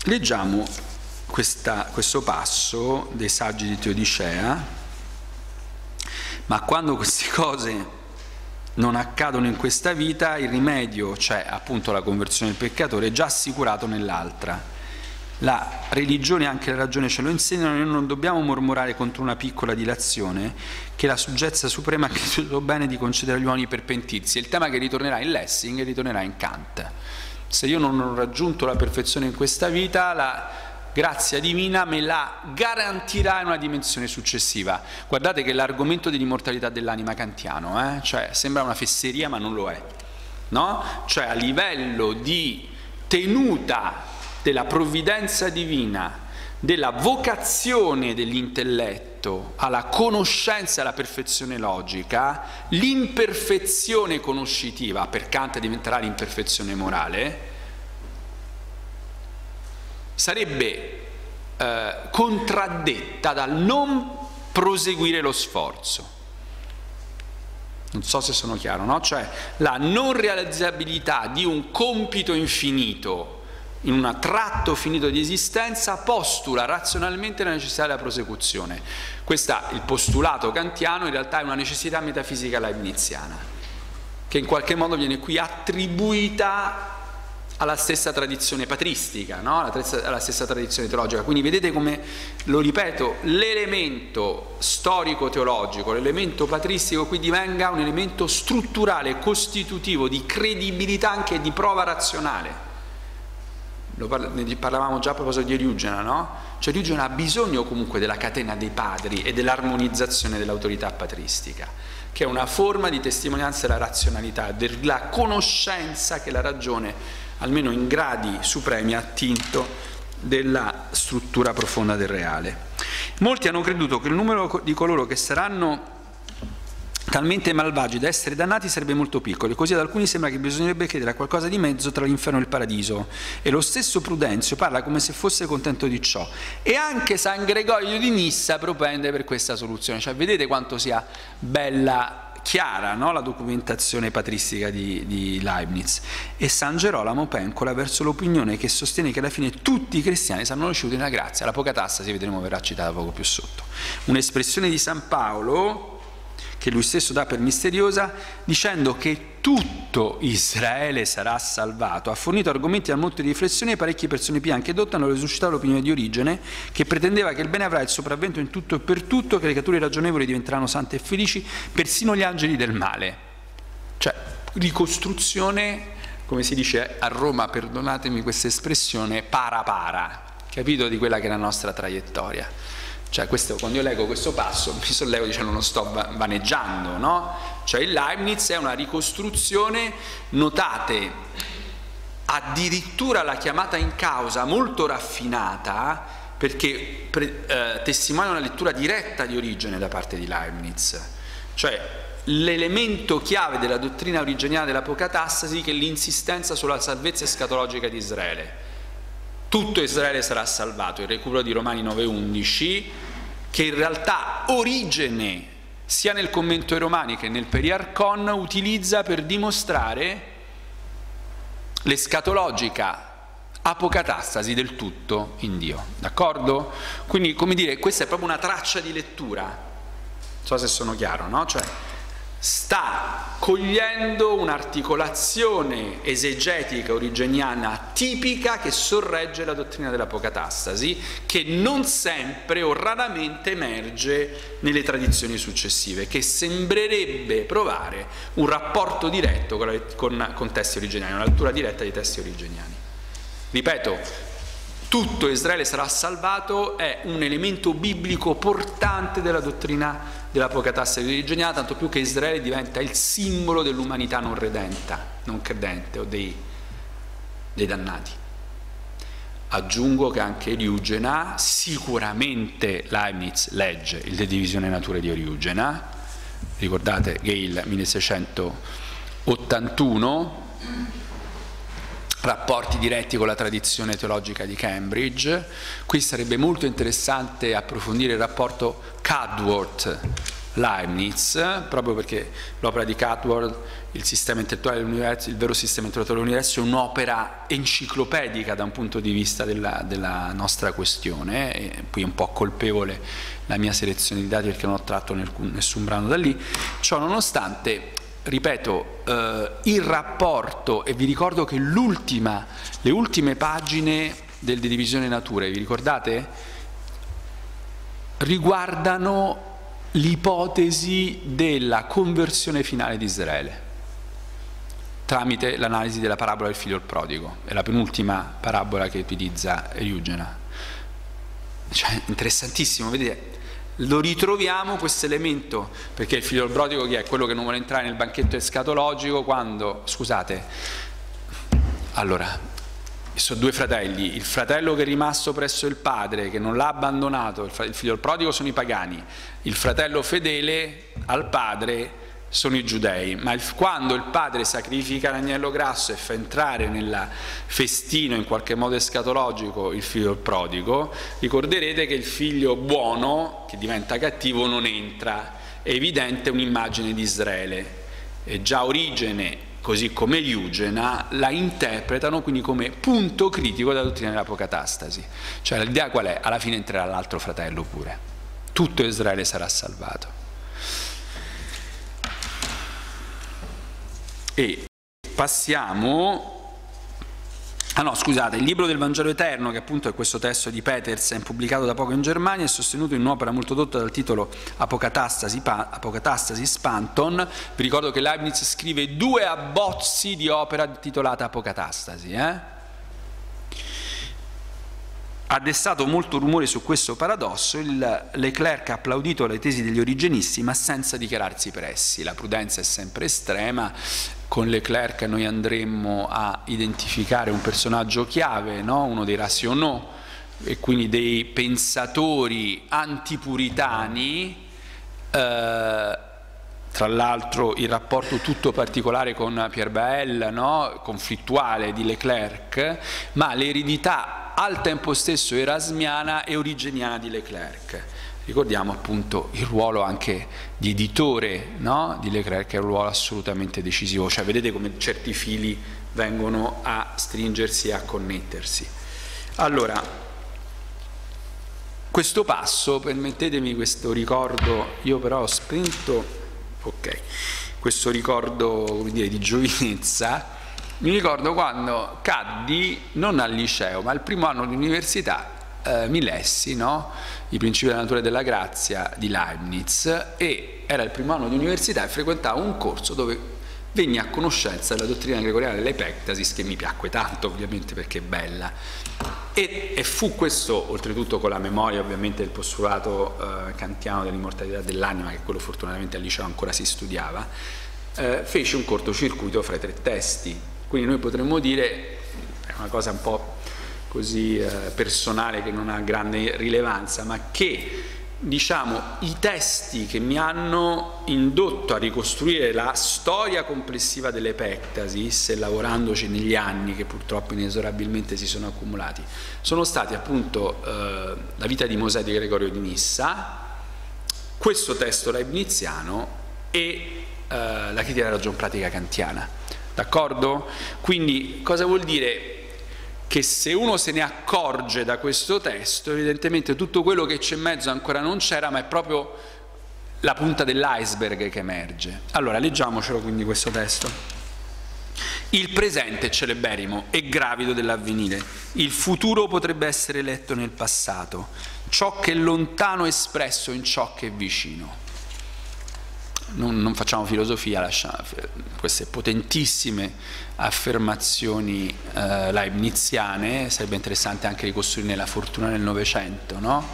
Leggiamo questa, questo passo dei Saggi di Teodicea, ma quando queste cose non accadono in questa vita, il rimedio, cioè appunto la conversione del peccatore, è già assicurato nell'altra. La religione e anche la ragione ce lo insegnano e non dobbiamo mormorare contro una piccola dilazione che la saggezza suprema ha creduto bene di concedere agli uomini per pentirsi. È il tema che ritornerà in Lessing e ritornerà in Kant. Se io non ho raggiunto la perfezione in questa vita, la grazia divina me la garantirà in una dimensione successiva. Guardate che l'argomento dell'immortalità dell'anima kantiano, eh? Cioè, sembra una fesseria ma non lo è, no? Cioè a livello di tenuta della provvidenza divina, della vocazione dell'intelletto alla conoscenza e alla perfezione logica, l'imperfezione conoscitiva per Kant diventerà l'imperfezione morale, sarebbe eh, contraddetta dal non proseguire lo sforzo. Non so se sono chiaro, no? Cioè la non realizzabilità di un compito infinito in un tratto finito di esistenza postula razionalmente la necessità della prosecuzione. Questo, il postulato kantiano, in realtà è una necessità metafisica leibniziana, che in qualche modo viene qui attribuita alla stessa tradizione patristica, no? Alla stessa tradizione teologica. Quindi vedete come, lo ripeto, l'elemento storico-teologico, l'elemento patristico qui divenga un elemento strutturale, costitutivo, di credibilità anche di prova razionale. Lo parla, ne parlavamo già a proposito di Eriugena, no? Cioè Eriugena ha bisogno comunque della catena dei padri e dell'armonizzazione dell'autorità patristica, che è una forma di testimonianza della razionalità, della conoscenza che la ragione, almeno in gradi supremi, ha attinto della struttura profonda del reale. Molti hanno creduto che il numero di coloro che saranno talmente malvagi da essere dannati, sarebbe molto piccolo, e così ad alcuni sembra che bisognerebbe credere a qualcosa di mezzo tra l'inferno e il paradiso, e lo stesso Prudenzio parla come se fosse contento di ciò, e anche San Gregorio di Nissa propende per questa soluzione. Cioè, vedete quanto sia bella, chiara, no? La documentazione patristica di, di Leibniz. E San Gerolamo pencola verso l'opinione che sostiene che alla fine tutti i cristiani saranno ricevuti nella grazia. L'Apocatastasi, vedremo, verrà citata poco più sotto, un'espressione di San Paolo che lui stesso dà per misteriosa, dicendo che tutto Israele sarà salvato. Ha fornito argomenti a molte riflessioni e parecchie persone bianche edotte hanno risuscitato l'opinione di Origene, che pretendeva che il bene avrà il sopravvento in tutto e per tutto, che le creature ragionevoli diventeranno sante e felici, persino gli angeli del male. Cioè, ricostruzione, come si dice a Roma, perdonatemi questa espressione, para para, capito, di quella che è la nostra traiettoria. Cioè, questo, quando io leggo questo passo mi sollevo dicendo non sto vaneggiando, no? Cioè, il Leibniz è una ricostruzione, notate, addirittura la chiamata in causa molto raffinata, perché pre, eh, testimonia una lettura diretta di Origene da parte di Leibniz. Cioè, l'elemento chiave della dottrina origeniana dell'Apocatastasi, che è l'insistenza sulla salvezza escatologica di Israele. Tutto Israele sarà salvato, il recupero di Romani nove undici, che in realtà Origene, sia nel commento ai Romani che nel Periarchon, utilizza per dimostrare l'escatologica apocatastasi del tutto in Dio. D'accordo? Quindi, come dire, questa è proprio una traccia di lettura. Non so se sono chiaro, no? Cioè, sta cogliendo un'articolazione esegetica origeniana tipica che sorregge la dottrina dell'apocatastasi, che non sempre o raramente emerge nelle tradizioni successive, che sembrerebbe provare un rapporto diretto con, la, con, con testi originali, una lettura diretta dei testi originali. Ripeto, tutto Israele sarà salvato è un elemento biblico portante della dottrina dell'apocatastasi origeniana, tanto più che Israele diventa il simbolo dell'umanità non redenta, non credente, o dei, dei dannati. Aggiungo che anche Eriugena, sicuramente Leibniz legge il De Divisione Naturae di Eriugena, ricordate che il milleseicentottantuno, rapporti diretti con la tradizione teologica di Cambridge. Qui sarebbe molto interessante approfondire il rapporto Cudworth-Leibniz, proprio perché l'opera di Cudworth, il sistema intellettuale dell'universo, il vero sistema intellettuale dell'universo, è un'opera enciclopedica da un punto di vista della, della nostra questione, e qui è un po' colpevole la mia selezione di dati perché non ho tratto nessun, nessun brano da lì. Ciò nonostante, ripeto, eh, il rapporto, e vi ricordo che l'ultima, le ultime pagine del De Divisione Naturae, vi ricordate? Riguardano l'ipotesi della conversione finale di Israele tramite l'analisi della parabola del figlio prodigo. È la penultima parabola che utilizza Eriugena. Cioè, interessantissimo, vedete? Lo ritroviamo questo elemento, perché il figlio prodigo chi è? Quello che non vuole entrare nel banchetto escatologico quando, scusate, allora, sono due fratelli, il fratello che è rimasto presso il padre, che non l'ha abbandonato, il figlio prodigo sono i pagani, il fratello fedele al padre sono i giudei, ma il, quando il padre sacrifica l'agnello grasso e fa entrare nel festino in qualche modo escatologico il figlio prodigo, ricorderete che il figlio buono, che diventa cattivo, non entra. È evidente un'immagine di Israele, e già Origene, così come Eriugena, la interpretano quindi come punto critico della dottrina dell'apocatastasi. Cioè, l'idea qual è? Alla fine entrerà l'altro fratello pure, tutto Israele sarà salvato. E passiamo, ah no scusate, il libro del Vangelo Eterno, che appunto è questo testo di Petersen pubblicato da poco in Germania, è sostenuto in un'opera molto dotta dal titolo Apocatastasi, Apocatastasi Spanton. Vi ricordo che Leibniz scrive due abbozzi di opera intitolata Apocatastasi, eh? Ha destato molto rumore su questo paradosso, il Leclerc ha applaudito le tesi degli origenisti ma senza dichiararsi per essi. La prudenza è sempre estrema. Con Leclerc noi andremmo a identificare un personaggio chiave, no? Uno dei rationaux, e quindi dei pensatori antipuritani eh, tra l'altro il rapporto tutto particolare con Pierre Bayle, no? Conflittuale di Leclerc, ma l'eredità al tempo stesso erasmiana e origeniana di Leclerc. Ricordiamo appunto il ruolo anche di editore, no? di Leclerc, che è un ruolo assolutamente decisivo, cioè vedete come certi fili vengono a stringersi e a connettersi. Allora, questo passo, permettetemi questo ricordo, io però ho spento, ok, questo ricordo, come dire, di giovinezza. Mi ricordo quando caddi, non al liceo, ma al primo anno di università, eh, mi lessi, no? I principi della natura e della grazia di Leibniz, e era il primo anno di università e frequentavo un corso dove venni a conoscenza della dottrina gregoriana dell'epectasis, che mi piacque tanto, ovviamente, perché è bella. E, e fu questo, oltretutto con la memoria ovviamente del postulato eh, kantiano dell'immortalità dell'anima, che quello fortunatamente al liceo ancora si studiava, eh, fece un cortocircuito fra i tre testi. Quindi noi potremmo dire, è una cosa un po' così eh, personale, che non ha grande rilevanza, ma che, diciamo, i testi che mi hanno indotto a ricostruire la storia complessiva dell'epectasis, e lavorandoci negli anni che purtroppo inesorabilmente si sono accumulati, sono stati appunto eh, la vita di Mosè di Gregorio di Nissa, questo testo leibniziano e eh, la critica della ragion pratica kantiana. D'accordo? Quindi cosa vuol dire? Che se uno se ne accorge da questo testo, evidentemente tutto quello che c'è in mezzo ancora non c'era, ma è proprio la punta dell'iceberg che emerge. Allora, leggiamocelo quindi questo testo. Il presente è celeberrimo e gravido dell'avvenire, il futuro potrebbe essere letto nel passato, ciò che è lontano è espresso in ciò che è vicino. Non, non facciamo filosofia, lasciamo queste potentissime affermazioni eh, leibniziane. Sarebbe interessante anche ricostruirne la fortuna nel Novecento, no?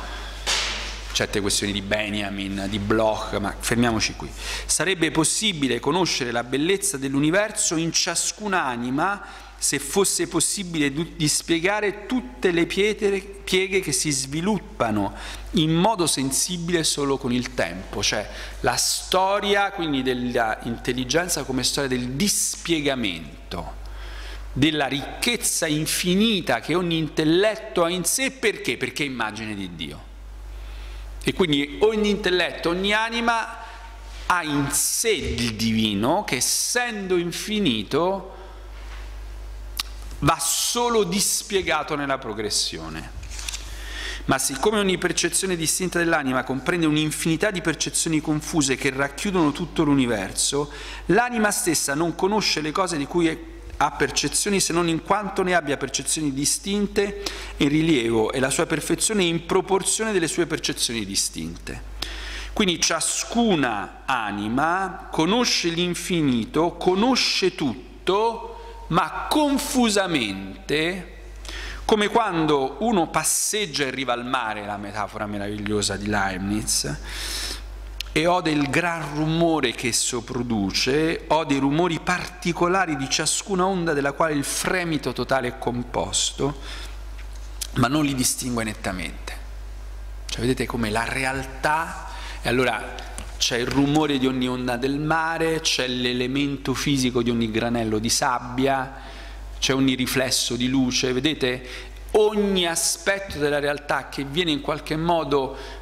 Certe questioni di Benjamin, di Bloch, ma fermiamoci qui. Sarebbe possibile conoscere la bellezza dell'universo in ciascuna anima se fosse possibile dispiegare tutte le pietre, pieghe che si sviluppano in modo sensibile solo con il tempo, cioè la storia quindi dell'intelligenza come storia del dispiegamento, della ricchezza infinita che ogni intelletto ha in sé. Perché? Perché è immagine di Dio. E quindi ogni intelletto, ogni anima ha in sé il divino che, essendo infinito, va solo dispiegato nella progressione. Ma siccome ogni percezione distinta dell'anima comprende un'infinità di percezioni confuse che racchiudono tutto l'universo, l'anima stessa non conosce le cose di cui ha percezioni se non in quanto ne abbia percezioni distinte in rilievo, e la sua perfezione è in proporzione delle sue percezioni distinte. Quindi ciascuna anima conosce l'infinito, conosce tutto, ma confusamente, come quando uno passeggia in riva al mare, la metafora meravigliosa di Leibniz, e ode il gran rumore che esso produce, ode i rumori particolari di ciascuna onda della quale il fremito totale è composto, ma non li distingue nettamente. Cioè vedete come la realtà, e allora c'è il rumore di ogni onda del mare, c'è l'elemento fisico di ogni granello di sabbia, c'è ogni riflesso di luce, vedete? Ogni aspetto della realtà che viene in qualche modo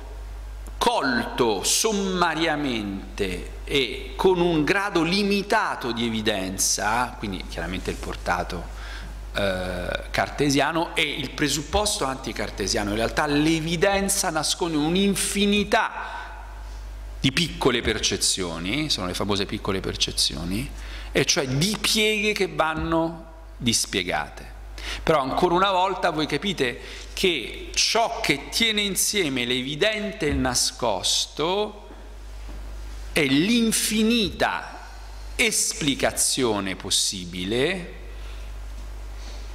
colto sommariamente e con un grado limitato di evidenza, quindi chiaramente il portato eh, cartesiano e il presupposto anticartesiano. In realtà l'evidenza nasconde un'infinità di piccole percezioni, sono le famose piccole percezioni, e cioè di pieghe che vanno dispiegate. Però ancora una volta voi capite che ciò che tiene insieme l'evidente e il nascosto è l'infinita esplicazione possibile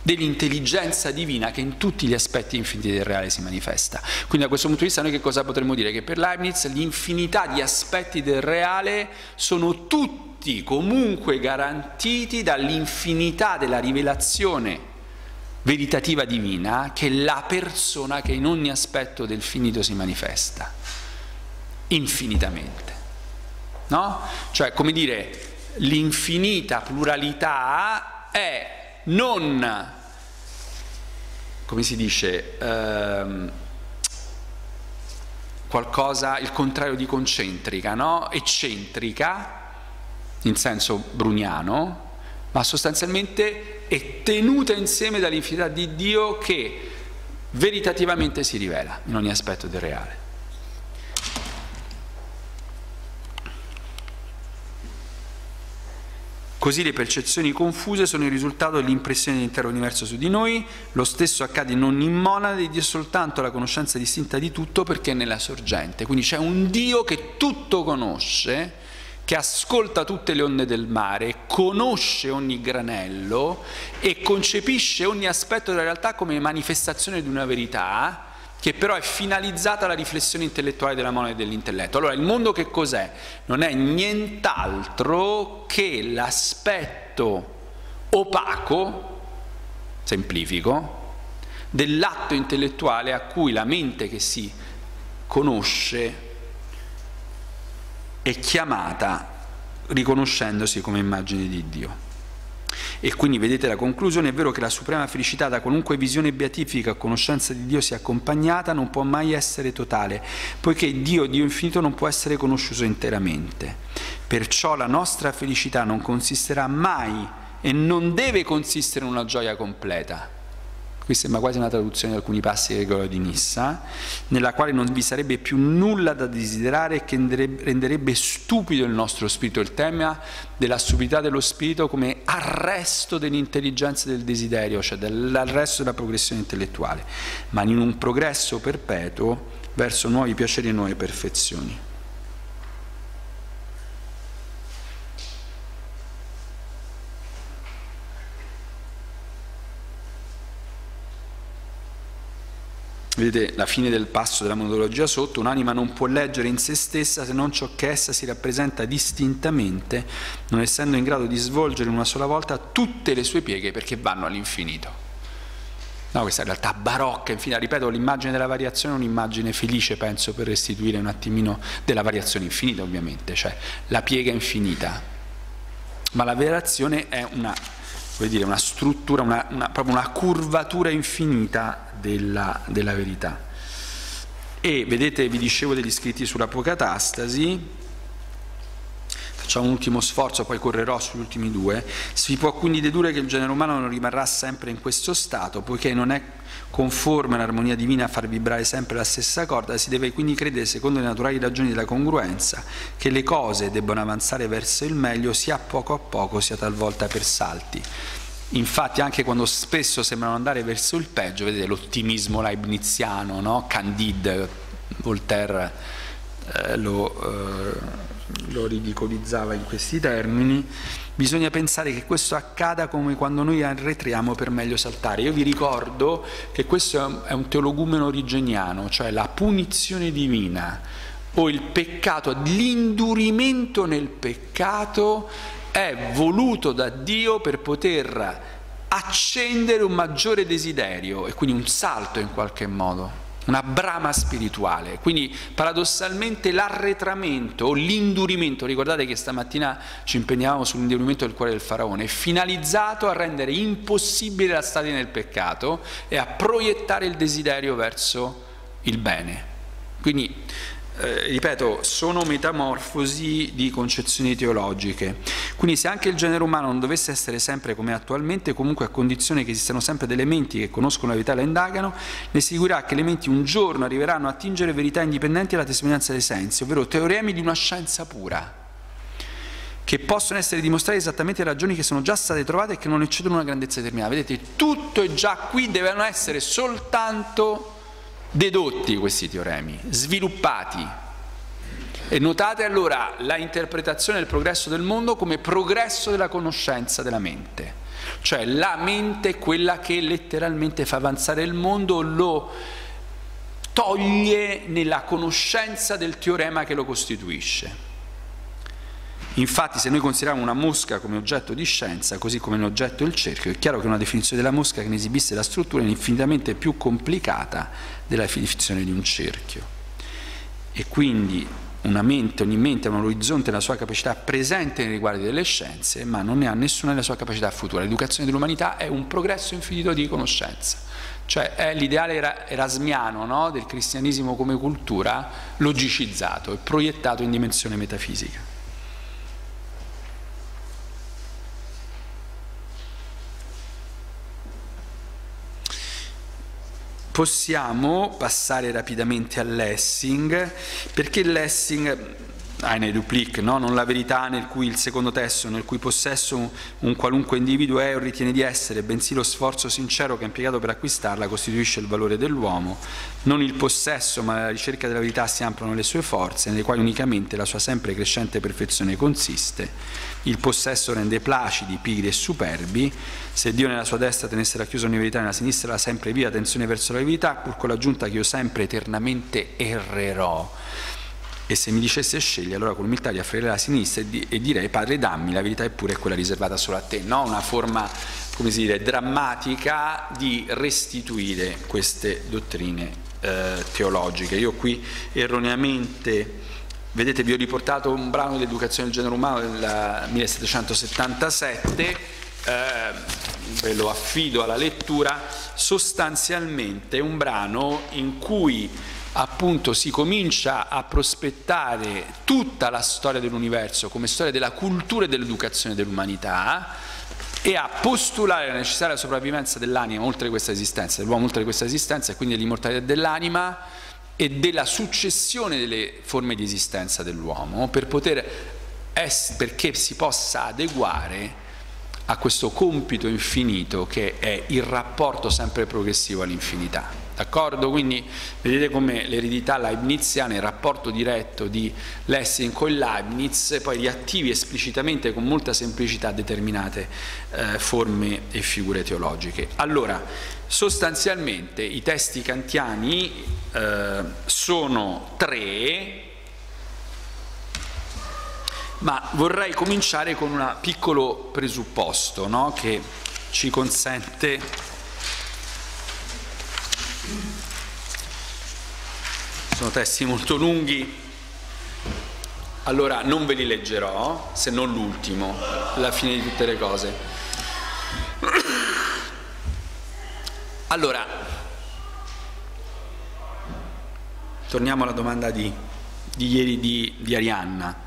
dell'intelligenza divina che in tutti gli aspetti infiniti del reale si manifesta. Quindi da questo punto di vista noi che cosa potremmo dire? Che per Leibniz l'infinità di aspetti del reale sono tutti comunque garantiti dall'infinità della rivelazione veritativa divina, che è la persona che in ogni aspetto del finito si manifesta infinitamente. no? Cioè, come dire, l'infinita pluralità è non, come si dice, ehm, qualcosa, il contrario di concentrica, no? Eccentrica, in senso bruniano, ma sostanzialmente è tenuta insieme dall'infinità di Dio che veritativamente si rivela in ogni aspetto del reale. Così le percezioni confuse sono il risultato dell'impressione dell'intero universo su di noi, lo stesso accade in ogni monade, Dio è soltanto la conoscenza distinta di tutto perché è nella sorgente. Quindi c'è un Dio che tutto conosce, che ascolta tutte le onde del mare, conosce ogni granello e concepisce ogni aspetto della realtà come manifestazione di una verità che però è finalizzata alla riflessione intellettuale della monade dell'intelletto. Allora il mondo che cos'è? Non è nient'altro che l'aspetto opaco, semplifico, dell'atto intellettuale a cui la mente che si conosce è chiamata riconoscendosi come immagine di Dio. E quindi vedete la conclusione, è vero che la suprema felicità da qualunque visione beatifica o conoscenza di Dio sia accompagnata non può mai essere totale, poiché Dio, Dio infinito, non può essere conosciuto interamente. Perciò la nostra felicità non consisterà mai e non deve consistere in una gioia completa. Qui sembra quasi una traduzione di alcuni passi del Gregorio di Nissa, nella quale non vi sarebbe più nulla da desiderare e che renderebbe stupido il nostro spirito. Il tema della stupidità dello spirito come arresto dell'intelligenza del desiderio, cioè dell'arresto della progressione intellettuale, ma in un progresso perpetuo verso nuovi piaceri e nuove perfezioni. Vedete la fine del passo della monadologia sotto, un'anima non può leggere in se stessa se non ciò che essa si rappresenta distintamente, non essendo in grado di svolgere in una sola volta tutte le sue pieghe perché vanno all'infinito. No, questa è realtà barocca, infinita. Ripeto, l'immagine della variazione è un'immagine felice, penso, per restituire un attimino della variazione infinita, ovviamente, cioè la piega infinita. Ma la variazione è una, vuol dire, una struttura, una, una, proprio una curvatura infinita della, della verità. E vedete, vi dicevo degli scritti sull'Apocatastasi, facciamo un ultimo sforzo, poi correrò sugli ultimi due. Si può quindi dedurre che il genere umano non rimarrà sempre in questo stato, poiché non è conforme all'armonia divina a far vibrare sempre la stessa corda, si deve quindi credere, secondo le naturali ragioni della congruenza, che le cose debbano avanzare verso il meglio, sia poco a poco, sia talvolta per salti. Infatti anche quando spesso sembrano andare verso il peggio, vedete l'ottimismo leibniziano, no? Candide, Voltaire eh, lo... Eh, lo ridicolizzava in questi termini, bisogna pensare che questo accada come quando noi arretriamo per meglio saltare. Io vi ricordo che questo è un teologumeno origeniano, cioè la punizione divina o il peccato, l'indurimento nel peccato è voluto da Dio per poter accendere un maggiore desiderio e quindi un salto in qualche modo, una brama spirituale. Quindi paradossalmente l'arretramento o l'indurimento, ricordate che stamattina ci impegnavamo sull'indurimento del cuore del faraone, è finalizzato a rendere impossibile la stati nel peccato e a proiettare il desiderio verso il bene. Quindi eh, ripeto, sono metamorfosi di concezioni teologiche. Quindi se anche il genere umano non dovesse essere sempre come attualmente, comunque a condizione che esistano sempre delle menti che conoscono la verità e la indagano, ne seguirà che le menti un giorno arriveranno a attingere verità indipendenti alla testimonianza dei sensi, ovvero teoremi di una scienza pura, che possono essere dimostrate esattamente le ragioni che sono già state trovate e che non eccedono una grandezza determinata. Vedete, tutto è già qui, devono essere soltanto dedotti questi teoremi, sviluppati. E notate allora la interpretazione del progresso del mondo come progresso della conoscenza della mente, cioè la mente è quella che letteralmente fa avanzare il mondo, lo toglie nella conoscenza del teorema che lo costituisce. Infatti se noi consideriamo una mosca come oggetto di scienza, così come un oggetto il cerchio, è chiaro che una definizione della mosca che ne esibisse la struttura è infinitamente più complicata della definizione di un cerchio. E quindi una mente, ogni mente ha un orizzonte nella sua capacità presente nei riguardi delle scienze, ma non ne ha nessuna nella sua capacità futura. L'educazione dell'umanità è un progresso infinito di conoscenza, cioè è l'ideale erasmiano, no? Del cristianesimo come cultura logicizzato e proiettato in dimensione metafisica. Possiamo passare rapidamente a Lessing, perché Lessing, eine Duplik, no? Non la verità nel cui il secondo testo, nel cui possesso un qualunque individuo è o ritiene di essere, bensì lo sforzo sincero che è impiegato per acquistarla costituisce il valore dell'uomo. Non il possesso, ma la ricerca della verità si ampliano le sue forze, nelle quali unicamente la sua sempre crescente perfezione consiste. Il possesso rende placidi, pigri e superbi. Se Dio nella sua destra tenesse racchiusa ogni verità, nella sinistra la sempre viva tensione verso la verità, pur con l'aggiunta che io sempre eternamente errerò. E se mi dicesse scegli, allora con umiltà gli affreirei la sinistra e, di e direi: Padre, dammi, la verità è pure quella riservata solo a te. No, una forma, come si dire, drammatica di restituire queste dottrine eh, teologiche. Io qui erroneamente, vedete, vi ho riportato un brano di Educazione del genere umano del millesettecentosettantasette. Eh, ve lo affido alla lettura. Sostanzialmente un brano in cui appunto si comincia a prospettare tutta la storia dell'universo come storia della cultura e dell'educazione dell'umanità e a postulare la necessaria sopravvivenza dell'anima oltre questa esistenza, dell'uomo oltre questa esistenza, e quindi l'immortalità dell'anima e della successione delle forme di esistenza dell'uomo, per poter perché si possa adeguare a questo compito infinito che è il rapporto sempre progressivo all'infinità, d'accordo? Quindi vedete come l'eredità leibniziana, il rapporto diretto di Lessing con Leibniz poi riattivi esplicitamente, con molta semplicità, determinate eh, forme e figure teologiche. Allora, sostanzialmente i testi kantiani eh, sono tre, ma vorrei cominciare con un piccolo presupposto, no? Che ci consente sono testi molto lunghi, allora non ve li leggerò, se non l'ultimo, La fine di tutte le cose. Allora torniamo alla domanda di, di ieri di, di Arianna.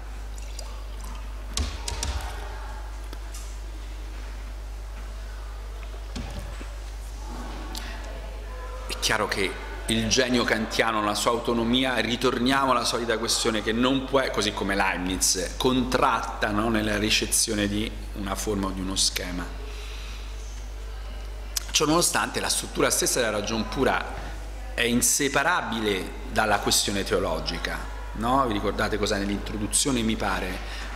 È chiaro che il genio kantiano, la sua autonomia, ritorniamo alla solita questione che non può, così come Leibniz, contratta, no, nella ricezione di una forma o di uno schema. Ciononostante, la struttura stessa della ragion pura è inseparabile dalla questione teologica, no? Vi ricordate cosa nell'introduzione, mi pare,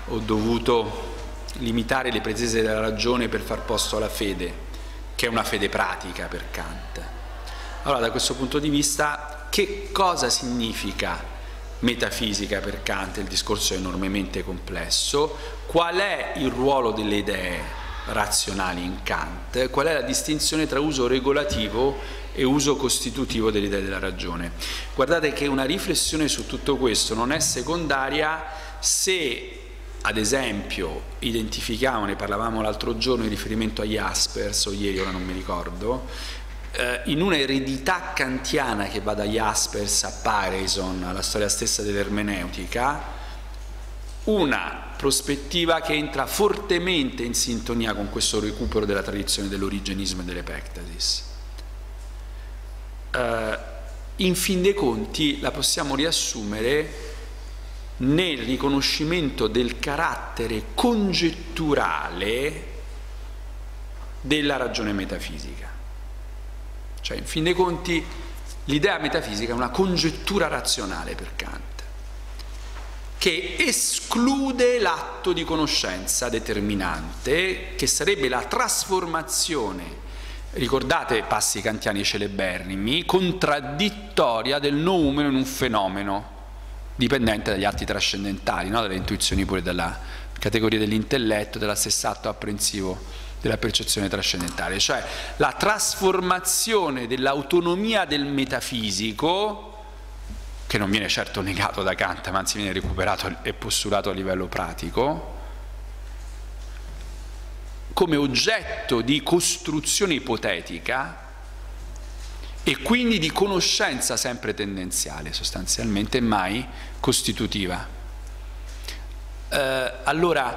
ho dovuto limitare le pretese della ragione per far posto alla fede, che è una fede pratica per Kant. Allora, da questo punto di vista, che cosa significa metafisica per Kant? Il discorso è enormemente complesso. Qual è il ruolo delle idee razionali in Kant? Qual è la distinzione tra uso regolativo e uso costitutivo delle idee della ragione? Guardate che una riflessione su tutto questo non è secondaria se, ad esempio, identifichiamo, ne parlavamo l'altro giorno in riferimento a Jaspers, o ieri, ora non mi ricordo, in una eredità kantiana che va da Jaspers a Petersen, alla storia stessa dell'ermeneutica, una prospettiva che entra fortemente in sintonia con questo recupero della tradizione dell'origenismo e dell'epectasis. Uh, in fin dei conti la possiamo riassumere nel riconoscimento del carattere congetturale della ragione metafisica. Cioè, in fin dei conti, l'idea metafisica è una congettura razionale per Kant, che esclude l'atto di conoscenza determinante, che sarebbe la trasformazione, ricordate passi kantiani celeberrimi, contraddittoria del noumeno in un fenomeno, dipendente dagli atti trascendentali, no? Dalle intuizioni, pure dalla categoria dell'intelletto, della stessa atto apprensivo della percezione trascendentale, cioè la trasformazione dell'autonomia del metafisico che non viene certo negato da Kant, ma anzi viene recuperato e postulato a livello pratico, come oggetto di costruzione ipotetica e quindi di conoscenza sempre tendenziale, sostanzialmente mai costitutiva. Eh, allora,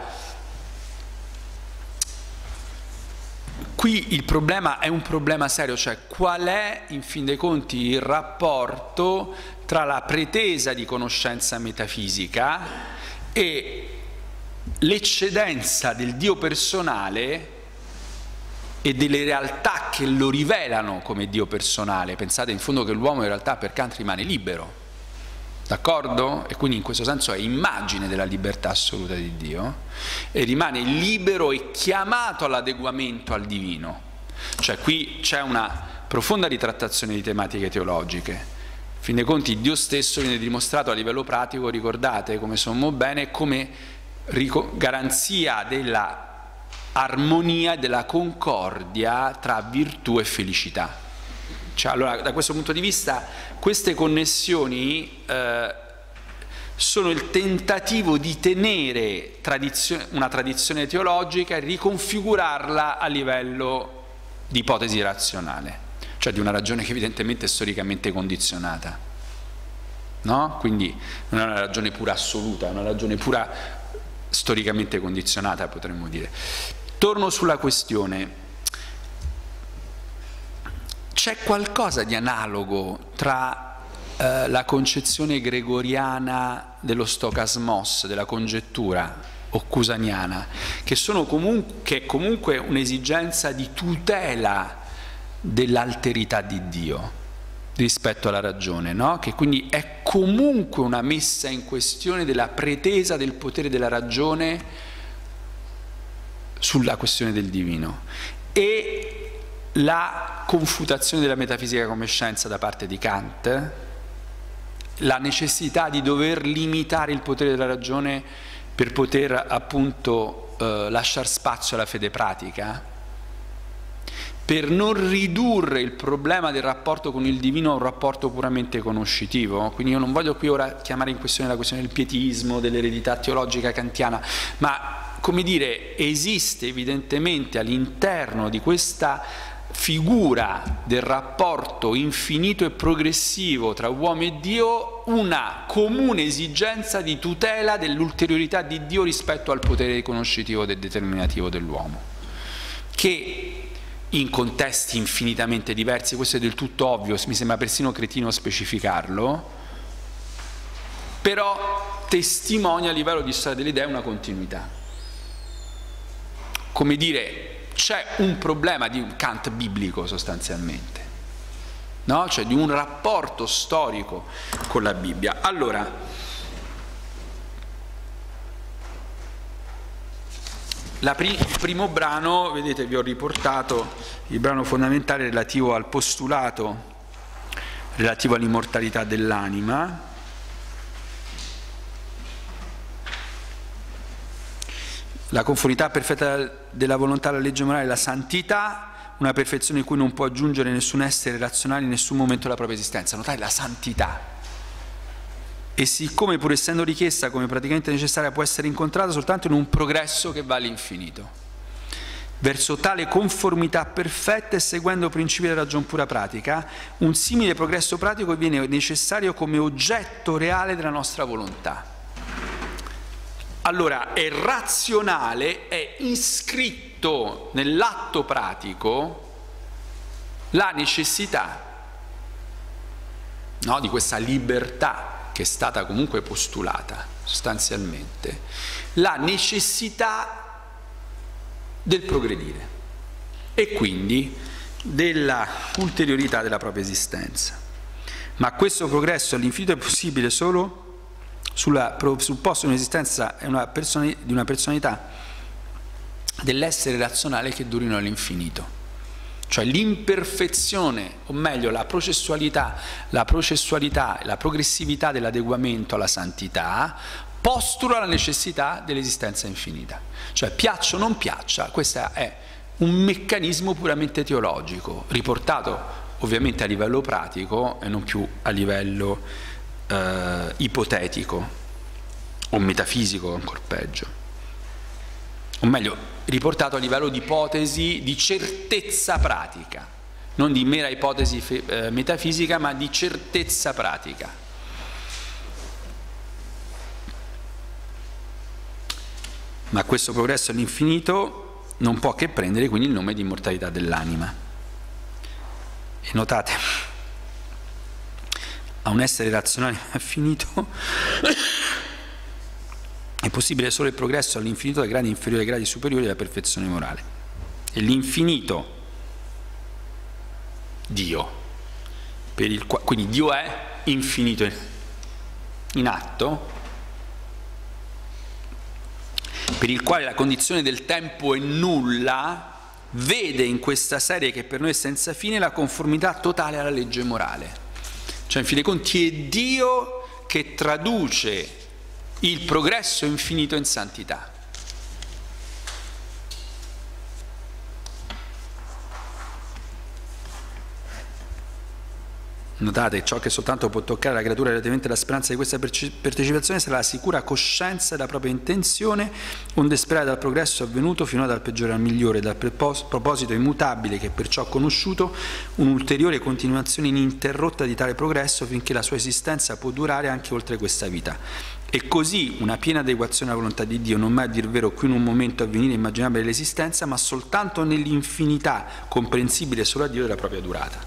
qui il problema è un problema serio, cioè qual è in fin dei conti il rapporto tra la pretesa di conoscenza metafisica e l'eccedenza del Dio personale e delle realtà che lo rivelano come Dio personale. Pensate in fondo che l'uomo in realtà per Kant rimane libero, d'accordo? E quindi in questo senso è immagine della libertà assoluta di Dio e rimane libero e chiamato all'adeguamento al divino. Cioè qui c'è una profonda ritrattazione di tematiche teologiche. In fin dei conti Dio stesso viene dimostrato a livello pratico, ricordate come sommo bene, come garanzia della armonia e della concordia tra virtù e felicità. Cioè, allora, da questo punto di vista queste connessioni eh, sono il tentativo di tenere tradizio- una tradizione teologica e riconfigurarla a livello di ipotesi razionale, cioè di una ragione che evidentemente è storicamente condizionata, no? Quindi non è una ragione pura assoluta, è una ragione pura storicamente condizionata, potremmo dire. Torno sulla questione. C'è qualcosa di analogo tra eh, la concezione gregoriana dello stocasmos, della congettura, o cusaniana, che sono comunque, che è comunque un'esigenza di tutela dell'alterità di Dio rispetto alla ragione, no? Che quindi è comunque una messa in questione della pretesa del potere della ragione sulla questione del divino, e la confutazione della metafisica come scienza da parte di Kant, la necessità di dover limitare il potere della ragione per poter appunto eh, lasciare spazio alla fede pratica, per non ridurre il problema del rapporto con il divino a un rapporto puramente conoscitivo. Quindi io non voglio qui ora chiamare in questione la questione del pietismo, dell'eredità teologica kantiana, ma, come dire, esiste evidentemente all'interno di questa figura del rapporto infinito e progressivo tra uomo e Dio una comune esigenza di tutela dell'ulteriorità di Dio rispetto al potere conoscitivo e determinativo dell'uomo, che in contesti infinitamente diversi, questo è del tutto ovvio, mi sembra persino cretino specificarlo, però testimonia a livello di storia dell'idea una continuità. Come dire, c'è un problema di un Kant biblico sostanzialmente, no? Cioè di un rapporto storico con la Bibbia. Allora, il pri- primo brano, vedete, vi ho riportato il brano fondamentale relativo al postulato, relativo all'immortalità dell'anima, la conformità perfetta della volontà alla legge morale, la santità, una perfezione in cui non può aggiungere nessun essere razionale in nessun momento della propria esistenza. Notate la santità. E siccome, pur essendo richiesta come praticamente necessaria, può essere incontrata soltanto in un progresso che va all'infinito, verso tale conformità perfetta e seguendo principi della ragion pura pratica, un simile progresso pratico viene necessario come oggetto reale della nostra volontà. Allora, è razionale, è iscritto nell'atto pratico la necessità, no, di questa libertà che è stata comunque postulata sostanzialmente, la necessità del progredire e quindi della ulteriorità della propria esistenza. Ma questo progresso all'infinito è possibile solo sulla presupposto di un'esistenza e una persona, di una personalità dell'essere razionale che durino all'infinito. Cioè l'imperfezione, o meglio la processualità, la processualità e la progressività dell'adeguamento alla santità postula la necessità dell'esistenza infinita. Cioè piaccia o non piaccia, questo è un meccanismo puramente teologico, riportato ovviamente a livello pratico e non più a livello eh, ipotetico o metafisico, ancora peggio, o meglio riportato a livello di ipotesi di certezza pratica, non di mera ipotesi eh, metafisica, ma di certezza pratica. Ma questo progresso all'infinito non può che prendere quindi il nome di immortalità dell'anima. E notate, a un essere razionale infinito è possibile solo il progresso all'infinito dai gradi inferiori ai gradi superiori della perfezione morale. E l'infinito Dio, per il quale, quindi Dio è infinito in atto, per il quale la condizione del tempo è nulla, vede in questa serie che per noi è senza fine la conformità totale alla legge morale. Cioè, in fin dei conti, è Dio che traduce il progresso infinito in santità. Notate, ciò che soltanto può toccare la creatura relativamente alla speranza di questa partecipazione sarà la sicura coscienza della propria intenzione, onde sperare dal progresso avvenuto fino dal peggiore al migliore, dal proposito immutabile che perciò conosciuto, un'ulteriore continuazione ininterrotta di tale progresso finché la sua esistenza può durare anche oltre questa vita. E così una piena adeguazione alla volontà di Dio, non mai a dir vero qui in un momento a venire immaginabile l'esistenza, ma soltanto nell'infinità comprensibile solo a Dio della propria durata.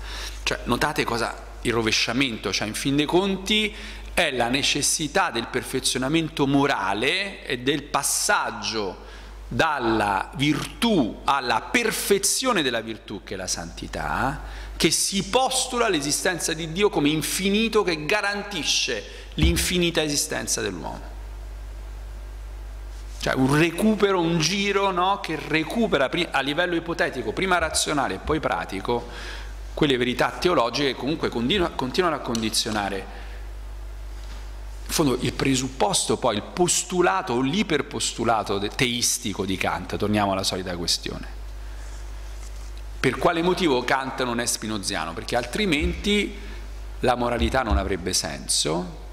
Cioè, notate cosa... il rovesciamento, cioè in fin dei conti è la necessità del perfezionamento morale e del passaggio dalla virtù alla perfezione della virtù, che è la santità, che si postula l'esistenza di Dio come infinito, che garantisce l'infinita esistenza dell'uomo. Cioè un recupero, un giro, no? Che recupera a livello ipotetico, prima razionale e poi pratico, quelle verità teologiche che comunque continuano a condizionare in fondo il presupposto, poi il postulato o l'iperpostulato teistico di Kant. Torniamo alla solita questione: per quale motivo Kant non è spinoziano? Perché altrimenti la moralità non avrebbe senso,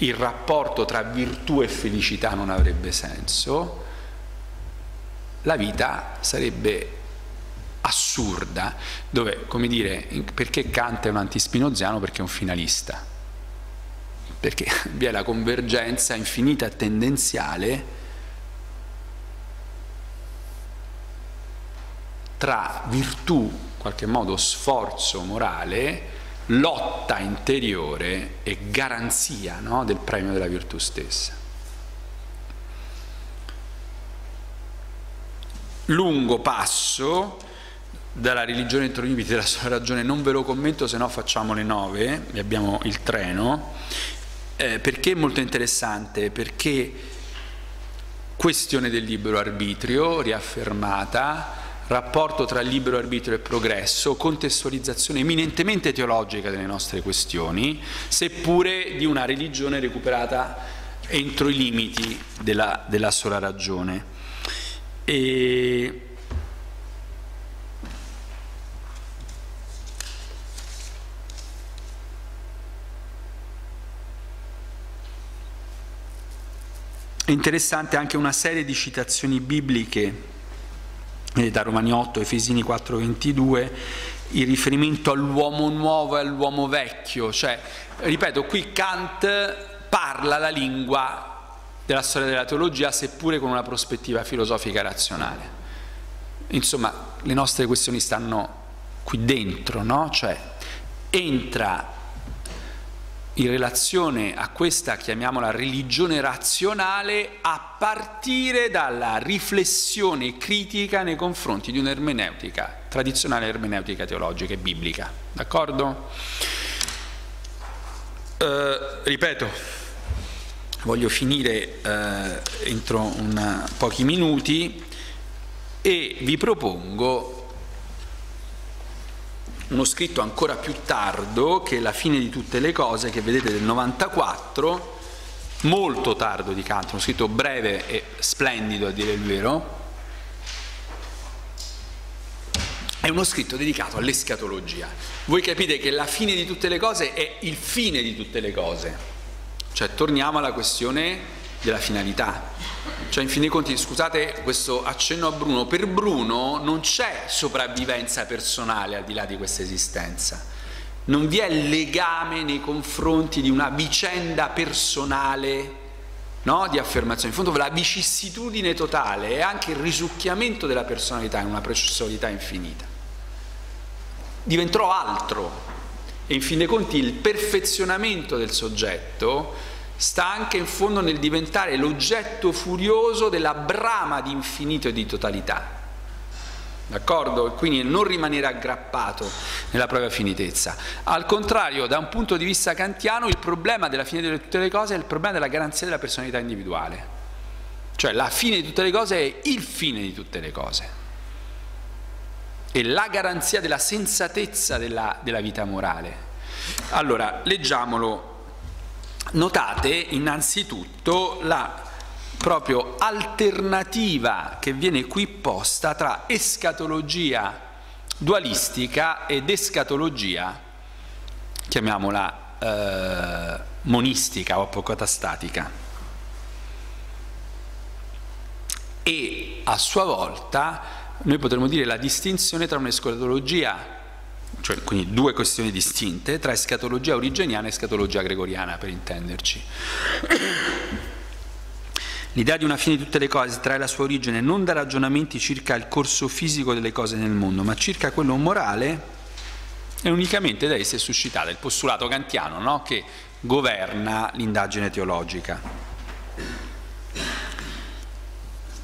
il rapporto tra virtù e felicità non avrebbe senso, la vita sarebbe assurda, dove, come dire, perché Kant è un antispinoziano? Perché è un finalista, perché vi è la convergenza infinita tendenziale tra virtù, in qualche modo sforzo morale, lotta interiore e garanzia, no, del premio della virtù stessa. Lungo passo dalla religione entro i limiti della sola ragione, non ve lo commento, se no facciamo le nove e abbiamo il treno, eh, perché è molto interessante, perché questione del libero arbitrio riaffermata, rapporto tra libero arbitrio e progresso, contestualizzazione eminentemente teologica delle nostre questioni, seppure di una religione recuperata entro i limiti della, della sola ragione. E... è interessante anche una serie di citazioni bibliche, da Romani otto, Efesini quattro ventidue, il riferimento all'uomo nuovo e all'uomo vecchio. Cioè, ripeto, qui Kant parla la lingua della storia della teologia, seppure con una prospettiva filosofica razionale. Insomma, le nostre questioni stanno qui dentro, no? Cioè, entra in relazione a questa, chiamiamola, religione razionale, a partire dalla riflessione critica nei confronti di un'ermeneutica, tradizionale ermeneutica teologica e biblica. D'accordo? Eh, ripeto, voglio finire eh, entro una, pochi minuti e vi propongo uno scritto ancora più tardo, che è La fine di tutte le cose, che vedete del novantaquattro, molto tardo di Kant, uno scritto breve e splendido a dire il vero, è uno scritto dedicato all'escatologia. Voi capite che la fine di tutte le cose è il fine di tutte le cose. Cioè torniamo alla questione della finalità. Cioè in fin dei conti, scusate questo accenno a Bruno, per Bruno non c'è sopravvivenza personale al di là di questa esistenza. Non vi è legame nei confronti di una vicenda personale, no? Di affermazione. In fondo la vicissitudine totale è anche il risucchiamento della personalità in una personalità infinita. Diventerò altro, e in fin dei conti il perfezionamento del soggetto sta anche in fondo nel diventare l'oggetto furioso della brama di infinito e di totalità. D'accordo? Quindi non rimanere aggrappato nella propria finitezza. Al contrario, da un punto di vista kantiano, il problema della fine di tutte le cose è il problema della garanzia della personalità individuale. Cioè la fine di tutte le cose è il fine di tutte le cose. E la garanzia della sensatezza della, della vita morale. Allora, leggiamolo. Notate innanzitutto la proprio alternativa che viene qui posta tra escatologia dualistica ed escatologia, chiamiamola eh, monistica o apocatastatica, e a sua volta noi potremmo dire la distinzione tra un'escatologia, cioè quindi due questioni distinte, tra escatologia origeniana e escatologia gregoriana, per intenderci. L'idea di una fine di tutte le cose trae la sua origine non da ragionamenti circa il corso fisico delle cose nel mondo, ma circa quello morale, e unicamente da esse è suscitata, il postulato kantiano, no? Che governa l'indagine teologica.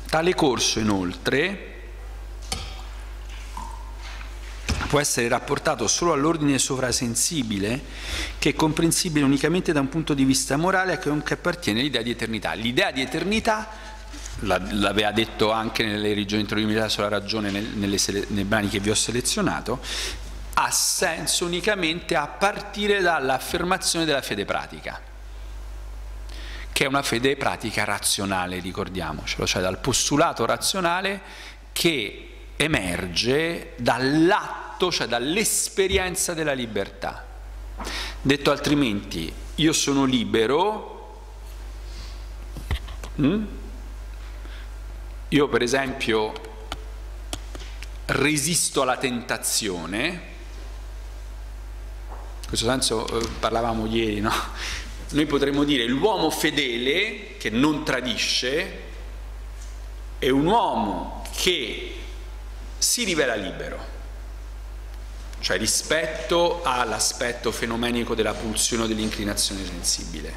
Tale corso, inoltre, può essere rapportato solo all'ordine sovrasensibile, che è comprensibile unicamente da un punto di vista morale a che appartiene l'idea di eternità. L'idea di eternità, l'aveva detto anche nelle religioni introductive sulla ragione nel, nelle, nei brani che vi ho selezionato, ha senso unicamente a partire dall'affermazione della fede pratica, che è una fede pratica razionale, ricordiamocelo, cioè dal postulato razionale che emerge dall'atto, cioè dall'esperienza della libertà. Detto altrimenti, io sono libero, mm? io per esempio resisto alla tentazione, in questo senso eh, parlavamo ieri, no? Noi potremmo dire l'uomo fedele che non tradisce è un uomo che si rivela libero. Cioè rispetto all'aspetto fenomenico della pulsione o dell'inclinazione sensibile.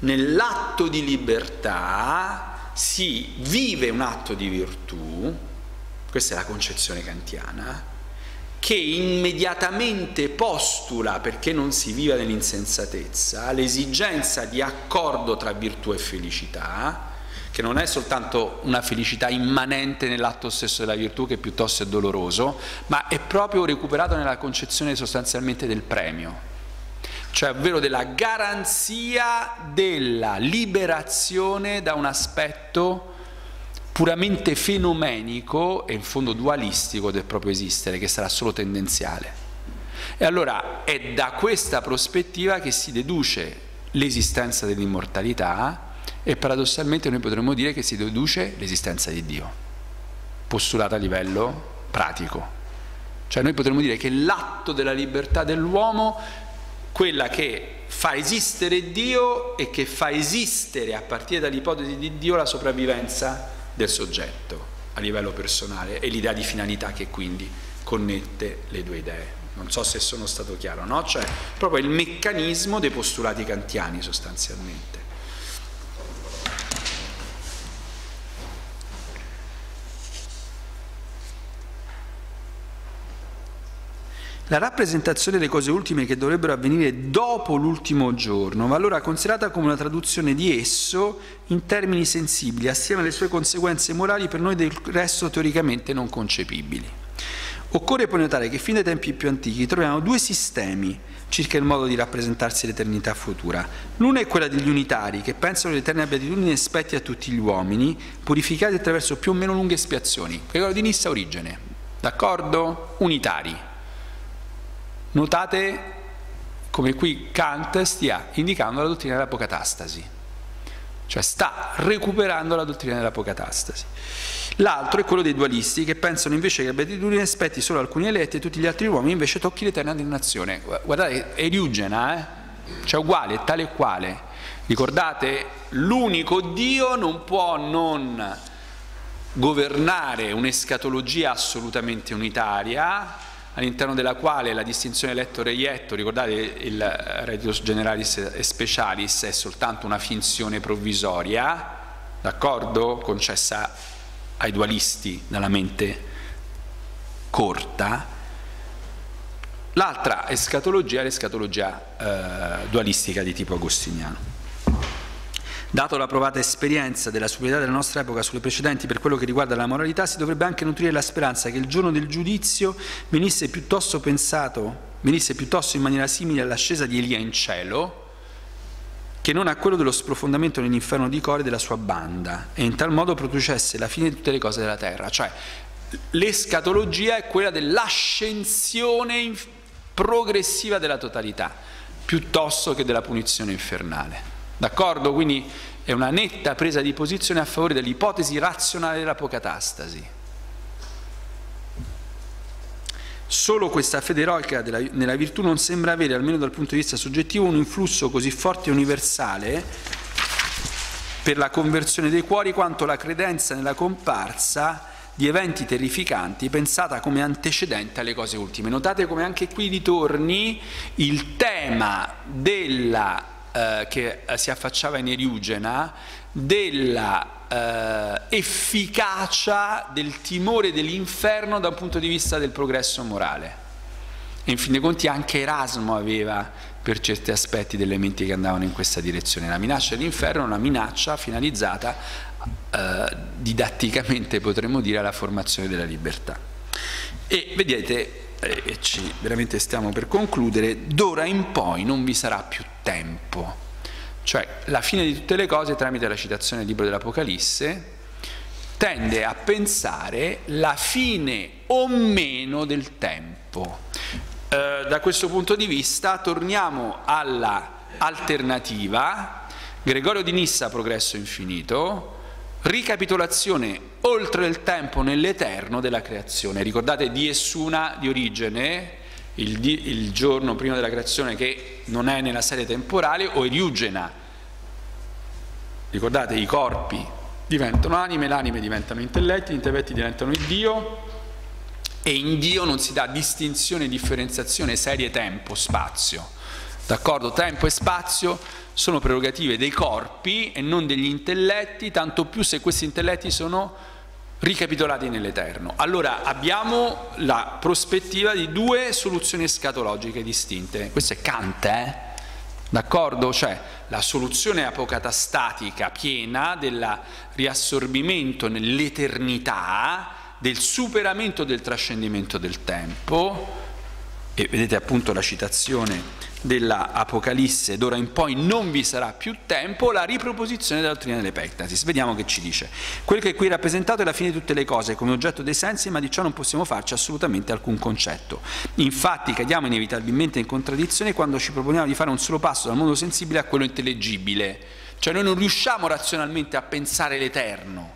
Nell'atto di libertà si vive un atto di virtù, questa è la concezione kantiana, che immediatamente postula, perché non si viva nell'insensatezza, l'esigenza di accordo tra virtù e felicità, che non è soltanto una felicità immanente nell'atto stesso della virtù, che piuttosto è doloroso, ma è proprio recuperato nella concezione sostanzialmente del premio, cioè ovvero della garanzia della liberazione da un aspetto puramente fenomenico e in fondo dualistico del proprio esistere, che sarà solo tendenziale. E allora è da questa prospettiva che si deduce l'esistenza dell'immortalità, e paradossalmente noi potremmo dire che si deduce l'esistenza di Dio, postulata a livello pratico. Cioè noi potremmo dire che l'atto della libertà dell'uomo, quella che fa esistere Dio e che fa esistere a partire dall'ipotesi di Dio la sopravvivenza del soggetto a livello personale, e l'idea di finalità che quindi connette le due idee. Non so se sono stato chiaro, no? Cioè proprio il meccanismo dei postulati kantiani sostanzialmente. La rappresentazione delle cose ultime che dovrebbero avvenire dopo l'ultimo giorno va allora considerata come una traduzione di esso in termini sensibili, assieme alle sue conseguenze morali per noi del resto teoricamente non concepibili. Occorre poi notare che fin dai tempi più antichi troviamo due sistemi circa il modo di rappresentarsi l'eternità futura. L'una è quella degli unitari, che pensano che l'eterna beatitudine spetti a tutti gli uomini, purificati attraverso più o meno lunghe espiazioni. Gregorio di Nissa, Origene. d'accordo? Unitari. Notate come qui Kant stia indicando la dottrina dell'apocatastasi, cioè sta recuperando la dottrina dell'apocatastasi. L'altro è quello dei dualisti, che pensano invece che la beatitudine spetti solo alcuni eletti e tutti gli altri uomini invece tocchi l'eterna dannazione. Guardate, Eriugena, eh? Cioè uguale, tale e quale. Ricordate, l'unico Dio non può non governare un'escatologia assolutamente unitaria, all'interno della quale la distinzione eletto-reietto, ricordate il Redditus Generalis e Specialis, è soltanto una finzione provvisoria, d'accordo? Concessa ai dualisti dalla mente corta. L'altra escatologia è l'escatologia eh, dualistica di tipo agostiniano. Dato la provata esperienza della superiorità della nostra epoca sulle precedenti per quello che riguarda la moralità, si dovrebbe anche nutrire la speranza che il giorno del giudizio venisse piuttosto pensato, venisse piuttosto in maniera simile all'ascesa di Elia in cielo, che non a quello dello sprofondamento nell'inferno di Core della sua banda, e in tal modo producesse la fine di tutte le cose della terra. Cioè, l'escatologia è quella dell'ascensione progressiva della totalità, piuttosto che della punizione infernale. D'accordo? Quindi è una netta presa di posizione a favore dell'ipotesi razionale dell'apocatastasi. Solo questa fede eroica della, nella virtù non sembra avere, almeno dal punto di vista soggettivo, un influsso così forte e universale per la conversione dei cuori quanto la credenza nella comparsa di eventi terrificanti pensata come antecedente alle cose ultime. Notate come anche qui ritorni il tema della che si affacciava in Eriugena, della eh, efficacia del timore dell'inferno da un punto di vista del progresso morale. E in fin dei conti anche Erasmo aveva per certi aspetti delle menti che andavano in questa direzione. La minaccia dell'inferno è una minaccia finalizzata eh, didatticamente, potremmo dire, alla formazione della libertà. E vedete, e ci veramente stiamo per concludere, d'ora in poi non vi sarà più tempo, cioè la fine di tutte le cose, tramite la citazione del libro dell'Apocalisse, tende a pensare la fine o meno del tempo. Eh, da questo punto di vista torniamo alla alternativa Gregorio di Nissa, progresso infinito, ricapitolazione oltre il tempo nell'eterno della creazione. Ricordate dies una di Origene, il, di, il giorno prima della creazione, che non è nella serie temporale, o Eriugena. Ricordate, i corpi diventano anime, l'anime diventano intelletti, gli intelletti diventano il Dio, e in Dio non si dà distinzione, differenziazione, serie, tempo, spazio. D'accordo? Tempo e spazio sono prerogative dei corpi e non degli intelletti, tanto più se questi intelletti sono ricapitolati nell'eterno. Allora abbiamo la prospettiva di due soluzioni escatologiche distinte. Questo è Kant, eh? D'accordo? Cioè la soluzione apocatastatica piena del riassorbimento nell'eternità, del superamento del trascendimento del tempo. E vedete appunto la citazione dell'Apocalisse, d'ora in poi non vi sarà più tempo, la riproposizione della dottrina dell'epectasis. Vediamo che ci dice. Quel che qui è rappresentato è la fine di tutte le cose come oggetto dei sensi, ma di ciò non possiamo farci assolutamente alcun concetto. Infatti cadiamo inevitabilmente in contraddizione quando ci proponiamo di fare un solo passo dal mondo sensibile a quello intellegibile, cioè noi non riusciamo razionalmente a pensare l'eterno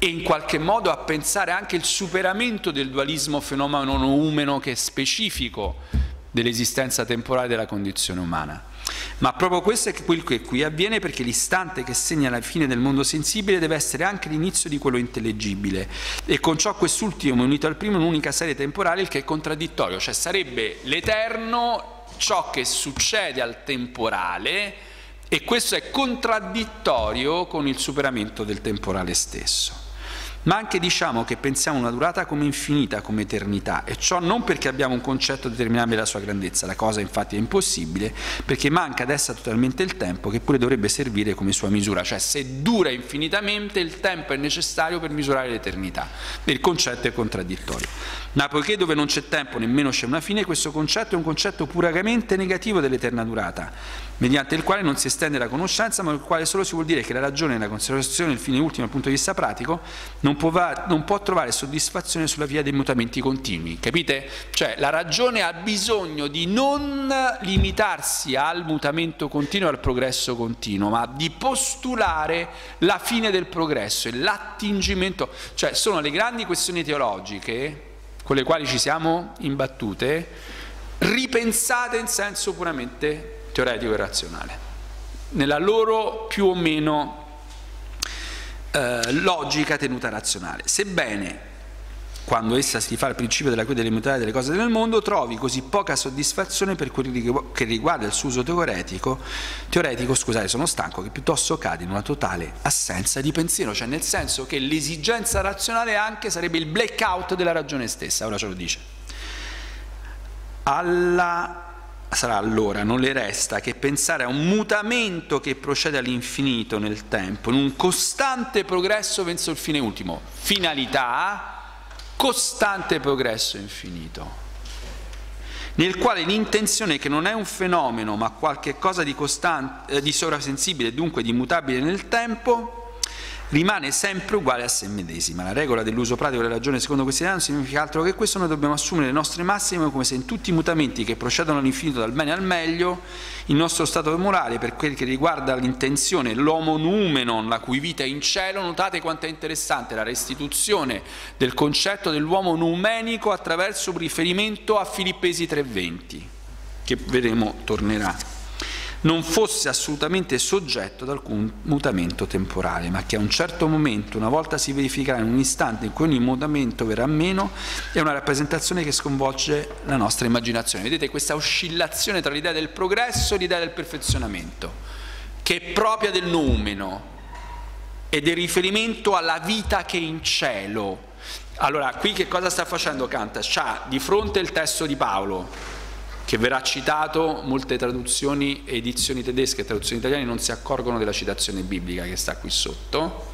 e in qualche modo a pensare anche il superamento del dualismo fenomeno-noumeno, che è specifico dell'esistenza temporale della condizione umana. Ma proprio questo è quel che qui avviene, perché l'istante che segna la fine del mondo sensibile deve essere anche l'inizio di quello intellegibile, e con ciò quest'ultimo è unito al primo in un'unica serie temporale, il che è contraddittorio, cioè sarebbe l'eterno ciò che succede al temporale, e questo è contraddittorio con il superamento del temporale stesso. Ma anche diciamo che pensiamo una durata come infinita, come eternità, e ciò non perché abbiamo un concetto determinabile della sua grandezza, la cosa infatti è impossibile, perché manca ad essa totalmente il tempo, che pure dovrebbe servire come sua misura, cioè se dura infinitamente il tempo è necessario per misurare l'eternità, il concetto è contraddittorio. Ma poiché dove non c'è tempo nemmeno c'è una fine, questo concetto è un concetto puramente negativo dell'eterna durata, mediante il quale non si estende la conoscenza, ma il quale solo si vuol dire che la ragione e la considerazione del fine ultimo dal punto di vista pratico non può, va, non può trovare soddisfazione sulla via dei mutamenti continui, capite? Cioè la ragione ha bisogno di non limitarsi al mutamento continuo e al progresso continuo, ma di postulare la fine del progresso e l'attingimento, cioè sono le grandi questioni teologiche con le quali ci siamo imbattute, ripensate in senso puramente teoretico e razionale, nella loro più o meno eh, logica tenuta razionale, sebbene quando essa si rifà al principio della questione elementare delle cose del mondo trovi così poca soddisfazione per quello che riguarda il suo uso teoretico, teoretico scusate sono stanco, che piuttosto cade in una totale assenza di pensiero, cioè nel senso che l'esigenza razionale anche sarebbe il blackout della ragione stessa, ora ce lo dice. Alla sarà allora, non le resta che pensare a un mutamento che procede all'infinito nel tempo, in un costante progresso verso il fine ultimo. Finalità, costante progresso infinito, nel quale l'intenzione che non è un fenomeno ma qualche cosa di, costante, di sovrasensibile, dunque di mutabile nel tempo, rimane sempre uguale a se medesima. La regola dell'uso pratico della ragione secondo questi idee non significa altro che questo: noi dobbiamo assumere le nostre massime come se in tutti i mutamenti che procedono all'infinito dal bene al meglio, il nostro stato morale per quel che riguarda l'intenzione, l'homo noumenon, la cui vita è in cielo, notate quanto è interessante la restituzione del concetto dell'uomo numenico attraverso un riferimento a Filippesi tre venti, che vedremo tornerà, non fosse assolutamente soggetto ad alcun mutamento temporale, ma che a un certo momento, una volta si verificherà in un istante in cui ogni mutamento verrà meno, è una rappresentazione che sconvolge la nostra immaginazione. Vedete questa oscillazione tra l'idea del progresso e l'idea del perfezionamento, che è propria del noumeno e del riferimento alla vita che è in cielo. Allora, qui che cosa sta facendo Kant? C'ha di fronte il testo di Paolo, che verrà citato, molte traduzioni, edizioni tedesche e traduzioni italiane non si accorgono della citazione biblica che sta qui sotto.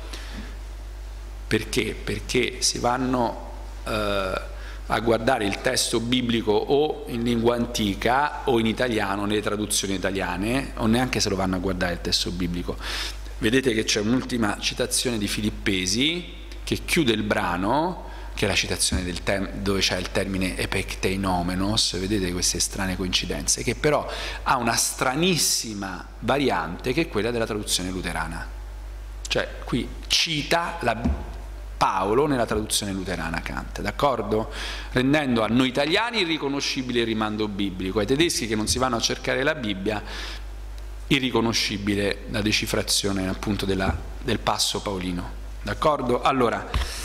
Perché? Perché si vanno eh, a guardare il testo biblico o in lingua antica o in italiano, nelle traduzioni italiane, o neanche se lo vanno a guardare il testo biblico. Vedete che c'è un'ultima citazione di Filippesi che chiude il brano, che è la citazione del dove c'è il termine epektenomenos, vedete queste strane coincidenze, che però ha una stranissima variante che è quella della traduzione luterana. Cioè qui cita la Paolo nella traduzione luterana Kant, d'accordo? Rendendo a noi italiani irriconoscibile il rimando biblico, ai tedeschi che non si vanno a cercare la Bibbia irriconoscibile la decifrazione appunto della, del passo paolino, d'accordo? Allora,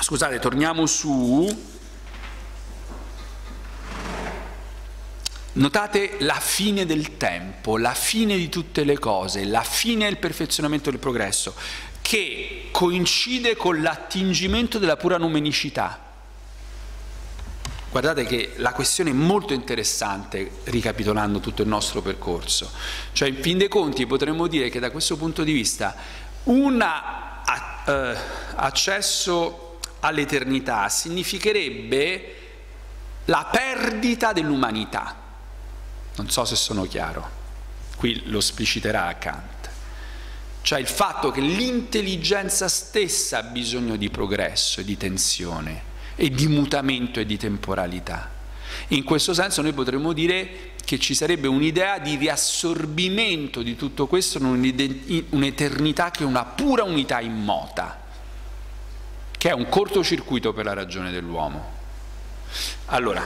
scusate, torniamo su, notate la fine del tempo, la fine di tutte le cose, la fine del perfezionamento del progresso, che coincide con l'attingimento della pura numenicità. Guardate che la questione è molto interessante, ricapitolando tutto il nostro percorso. Cioè, in fin dei conti, potremmo dire che da questo punto di vista una eh, accesso all'eternità significherebbe la perdita dell'umanità. Non so se sono chiaro, qui lo espliciterà Kant. Cioè il fatto che l'intelligenza stessa ha bisogno di progresso e di tensione e di mutamento e di temporalità. In questo senso noi potremmo dire che ci sarebbe un'idea di riassorbimento di tutto questo in un'eternità che è una pura unità immota, che è un cortocircuito per la ragione dell'uomo. Allora,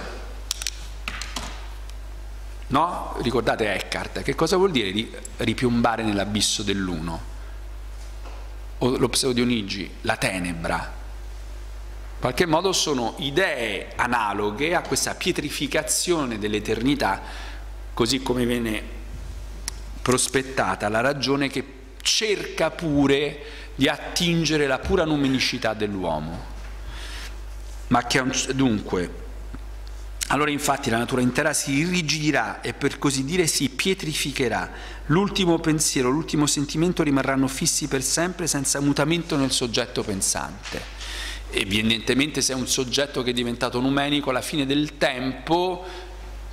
no? Ricordate Eckhart, che cosa vuol dire di ripiombare nell'abisso dell'uno? O lo pseudionigi, la tenebra. In qualche modo sono idee analoghe a questa pietrificazione dell'eternità, così come viene prospettata la ragione che cerca pure di attingere la pura numenicità dell'uomo, ma che dunque allora infatti la natura intera si irrigidirà e per così dire si pietrificherà, l'ultimo pensiero, l'ultimo sentimento rimarranno fissi per sempre senza mutamento nel soggetto pensante. Evidentemente se è un soggetto che è diventato numenico, alla fine del tempo,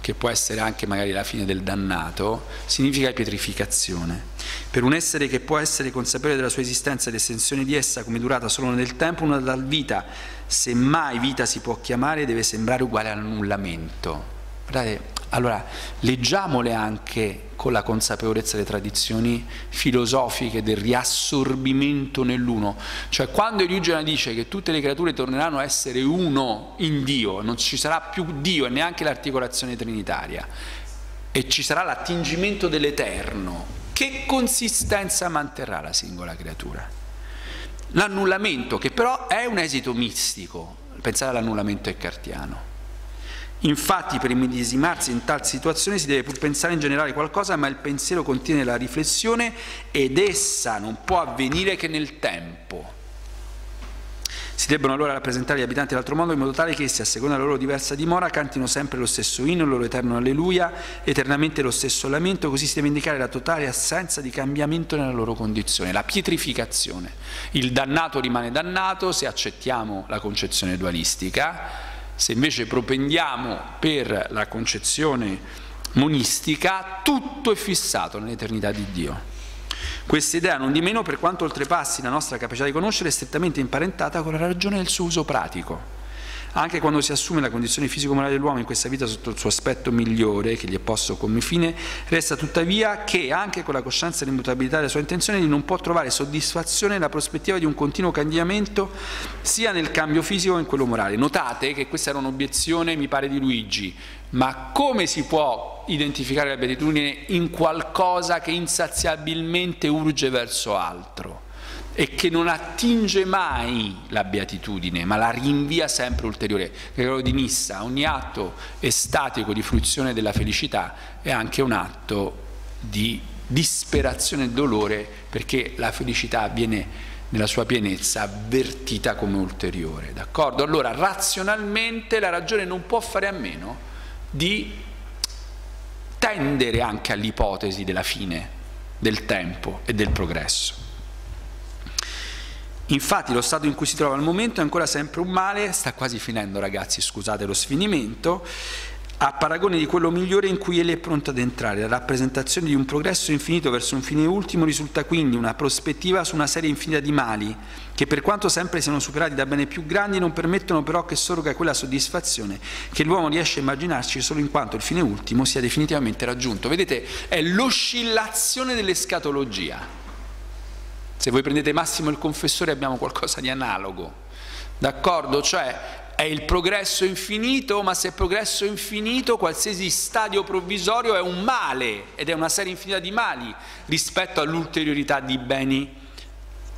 che può essere anche magari la fine del dannato, significa pietrificazione. Per un essere che può essere consapevole della sua esistenza e l'estensione di essa come durata solo nel tempo, una tal vita, se mai vita si può chiamare, deve sembrare uguale all'annullamento. Guardate, allora, leggiamole anche con la consapevolezza delle tradizioni filosofiche del riassorbimento nell'uno. Cioè, quando Eriugena dice che tutte le creature torneranno a essere uno in Dio, non ci sarà più Dio e neanche l'articolazione trinitaria, e ci sarà l'attingimento dell'eterno, che consistenza manterrà la singola creatura? L'annullamento, che però è un esito mistico, pensare all'annullamento è cartiano. Infatti, per immedesimarsi in tal situazione si deve pur pensare in generale qualcosa, ma il pensiero contiene la riflessione ed essa non può avvenire che nel tempo. Si debbono allora rappresentare gli abitanti dell'altro mondo in modo tale che essi, a seconda della loro diversa dimora, cantino sempre lo stesso inno, il loro eterno alleluia, eternamente lo stesso lamento, così si deve indicare la totale assenza di cambiamento nella loro condizione, la pietrificazione. Il dannato rimane dannato se accettiamo la concezione dualistica. Se invece propendiamo per la concezione monistica, tutto è fissato nell'eternità di Dio. Questa idea, non di meno, per quanto oltrepassi la nostra capacità di conoscere, è strettamente imparentata con la ragione del suo uso pratico. Anche quando si assume la condizione fisico-morale dell'uomo in questa vita sotto il suo aspetto migliore, che gli è posto come fine, resta tuttavia che, anche con la coscienza dell'immutabilità della sua intenzione, non può trovare soddisfazione nella prospettiva di un continuo cambiamento sia nel cambio fisico che in quello morale. Notate che questa era un'obiezione, mi pare, di Luigi, ma come si può identificare la beatitudine in qualcosa che insaziabilmente urge verso altro? E che non attinge mai la beatitudine, ma la rinvia sempre ulteriore. Gregorio di Nissa: ogni atto estatico di fruizione della felicità è anche un atto di disperazione e dolore, perché la felicità viene nella sua pienezza avvertita come ulteriore. D'accordo? Allora, razionalmente la ragione non può fare a meno di tendere anche all'ipotesi della fine del tempo e del progresso. Infatti lo stato in cui si trova al momento è ancora sempre un male, sta quasi finendo, ragazzi, scusate lo sfinimento, a paragone di quello migliore in cui ele è pronto ad entrare. La rappresentazione di un progresso infinito verso un fine ultimo risulta quindi una prospettiva su una serie infinita di mali, che per quanto sempre siano superati da bene più grandi, non permettono però che sorga quella soddisfazione che l'uomo riesce a immaginarci solo in quanto il fine ultimo sia definitivamente raggiunto. Vedete, è l'oscillazione dell'escatologia. Se voi prendete Massimo il Confessore abbiamo qualcosa di analogo, d'accordo? Cioè è il progresso infinito, ma se è progresso infinito qualsiasi stadio provvisorio è un male, ed è una serie infinita di mali rispetto all'ulteriorità di beni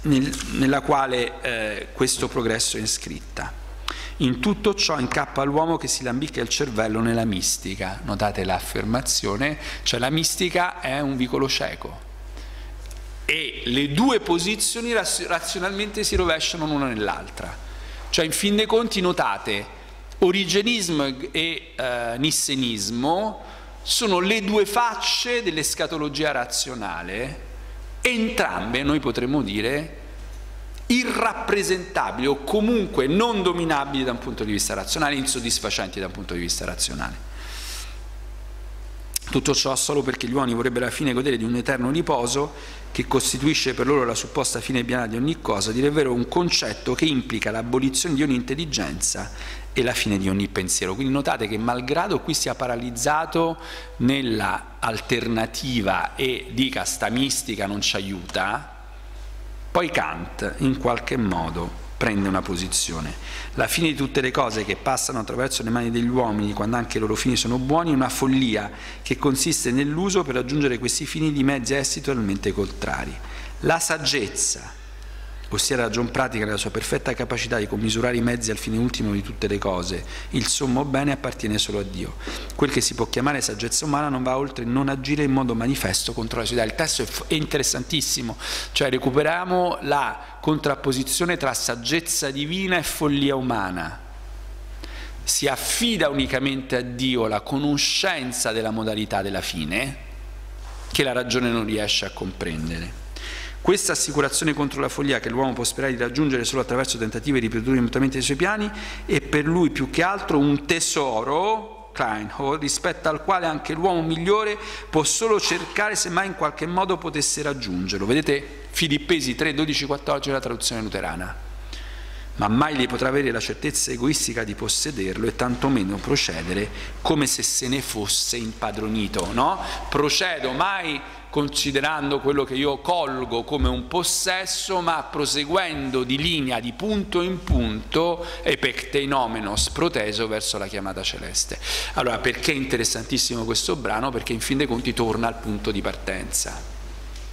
nel, nella quale eh, questo progresso è inscritta. In tutto ciò incappa l'uomo che si lambicca il cervello nella mistica. Notate l'affermazione, cioè la mistica è un vicolo cieco. E le due posizioni razionalmente si rovesciano l'una nell'altra. Cioè, in fin dei conti, notate, origenismo e eh, nissenismo sono le due facce dell'escatologia razionale, entrambe, noi potremmo dire, irrappresentabili o comunque non dominabili da un punto di vista razionale, insoddisfacenti da un punto di vista razionale. Tutto ciò solo perché gli uomini vorrebbero alla fine godere di un eterno riposo che costituisce per loro la supposta fine piena di ogni cosa, dire il vero un concetto che implica l'abolizione di ogni intelligenza e la fine di ogni pensiero. Quindi notate che malgrado qui sia paralizzato nella alternativa e dica sta mistica non ci aiuta, poi Kant in qualche modo prende una posizione. La fine di tutte le cose che passano attraverso le mani degli uomini, quando anche i loro fini sono buoni, è una follia che consiste nell'uso per raggiungere questi fini di mezzi a essi totalmente contrari. La saggezza, ossia la ragion pratica nella sua perfetta capacità di commisurare i mezzi al fine ultimo di tutte le cose, il sommo bene, appartiene solo a Dio. Quel che si può chiamare saggezza umana non va oltre non agire in modo manifesto contro la società. Il testo è interessantissimo, cioè recuperiamo la contrapposizione tra saggezza divina e follia umana. Si affida unicamente a Dio la conoscenza della modalità della fine che la ragione non riesce a comprendere. Questa assicurazione contro la follia che l'uomo può sperare di raggiungere solo attraverso tentativi di riprodurre immutamente i suoi piani è per lui più che altro un tesoro Kleinhold, rispetto al quale anche l'uomo migliore può solo cercare se mai in qualche modo potesse raggiungerlo. Vedete Filippesi tre, dodici, quattordici è la traduzione luterana. Ma mai gli potrà avere la certezza egoistica di possederlo e tantomeno procedere come se se ne fosse impadronito, no? Procedo mai considerando quello che io colgo come un possesso, ma proseguendo di linea, di punto in punto, e epecteinomenos proteso verso la chiamata celeste. Allora, perché è interessantissimo questo brano? Perché in fin dei conti torna al punto di partenza,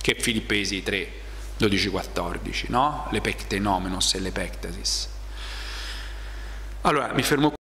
che è Filippesi tre, dodici, quattordici, no? L'epecteinomenos e l'epectasis. Allora, mi fermo qui.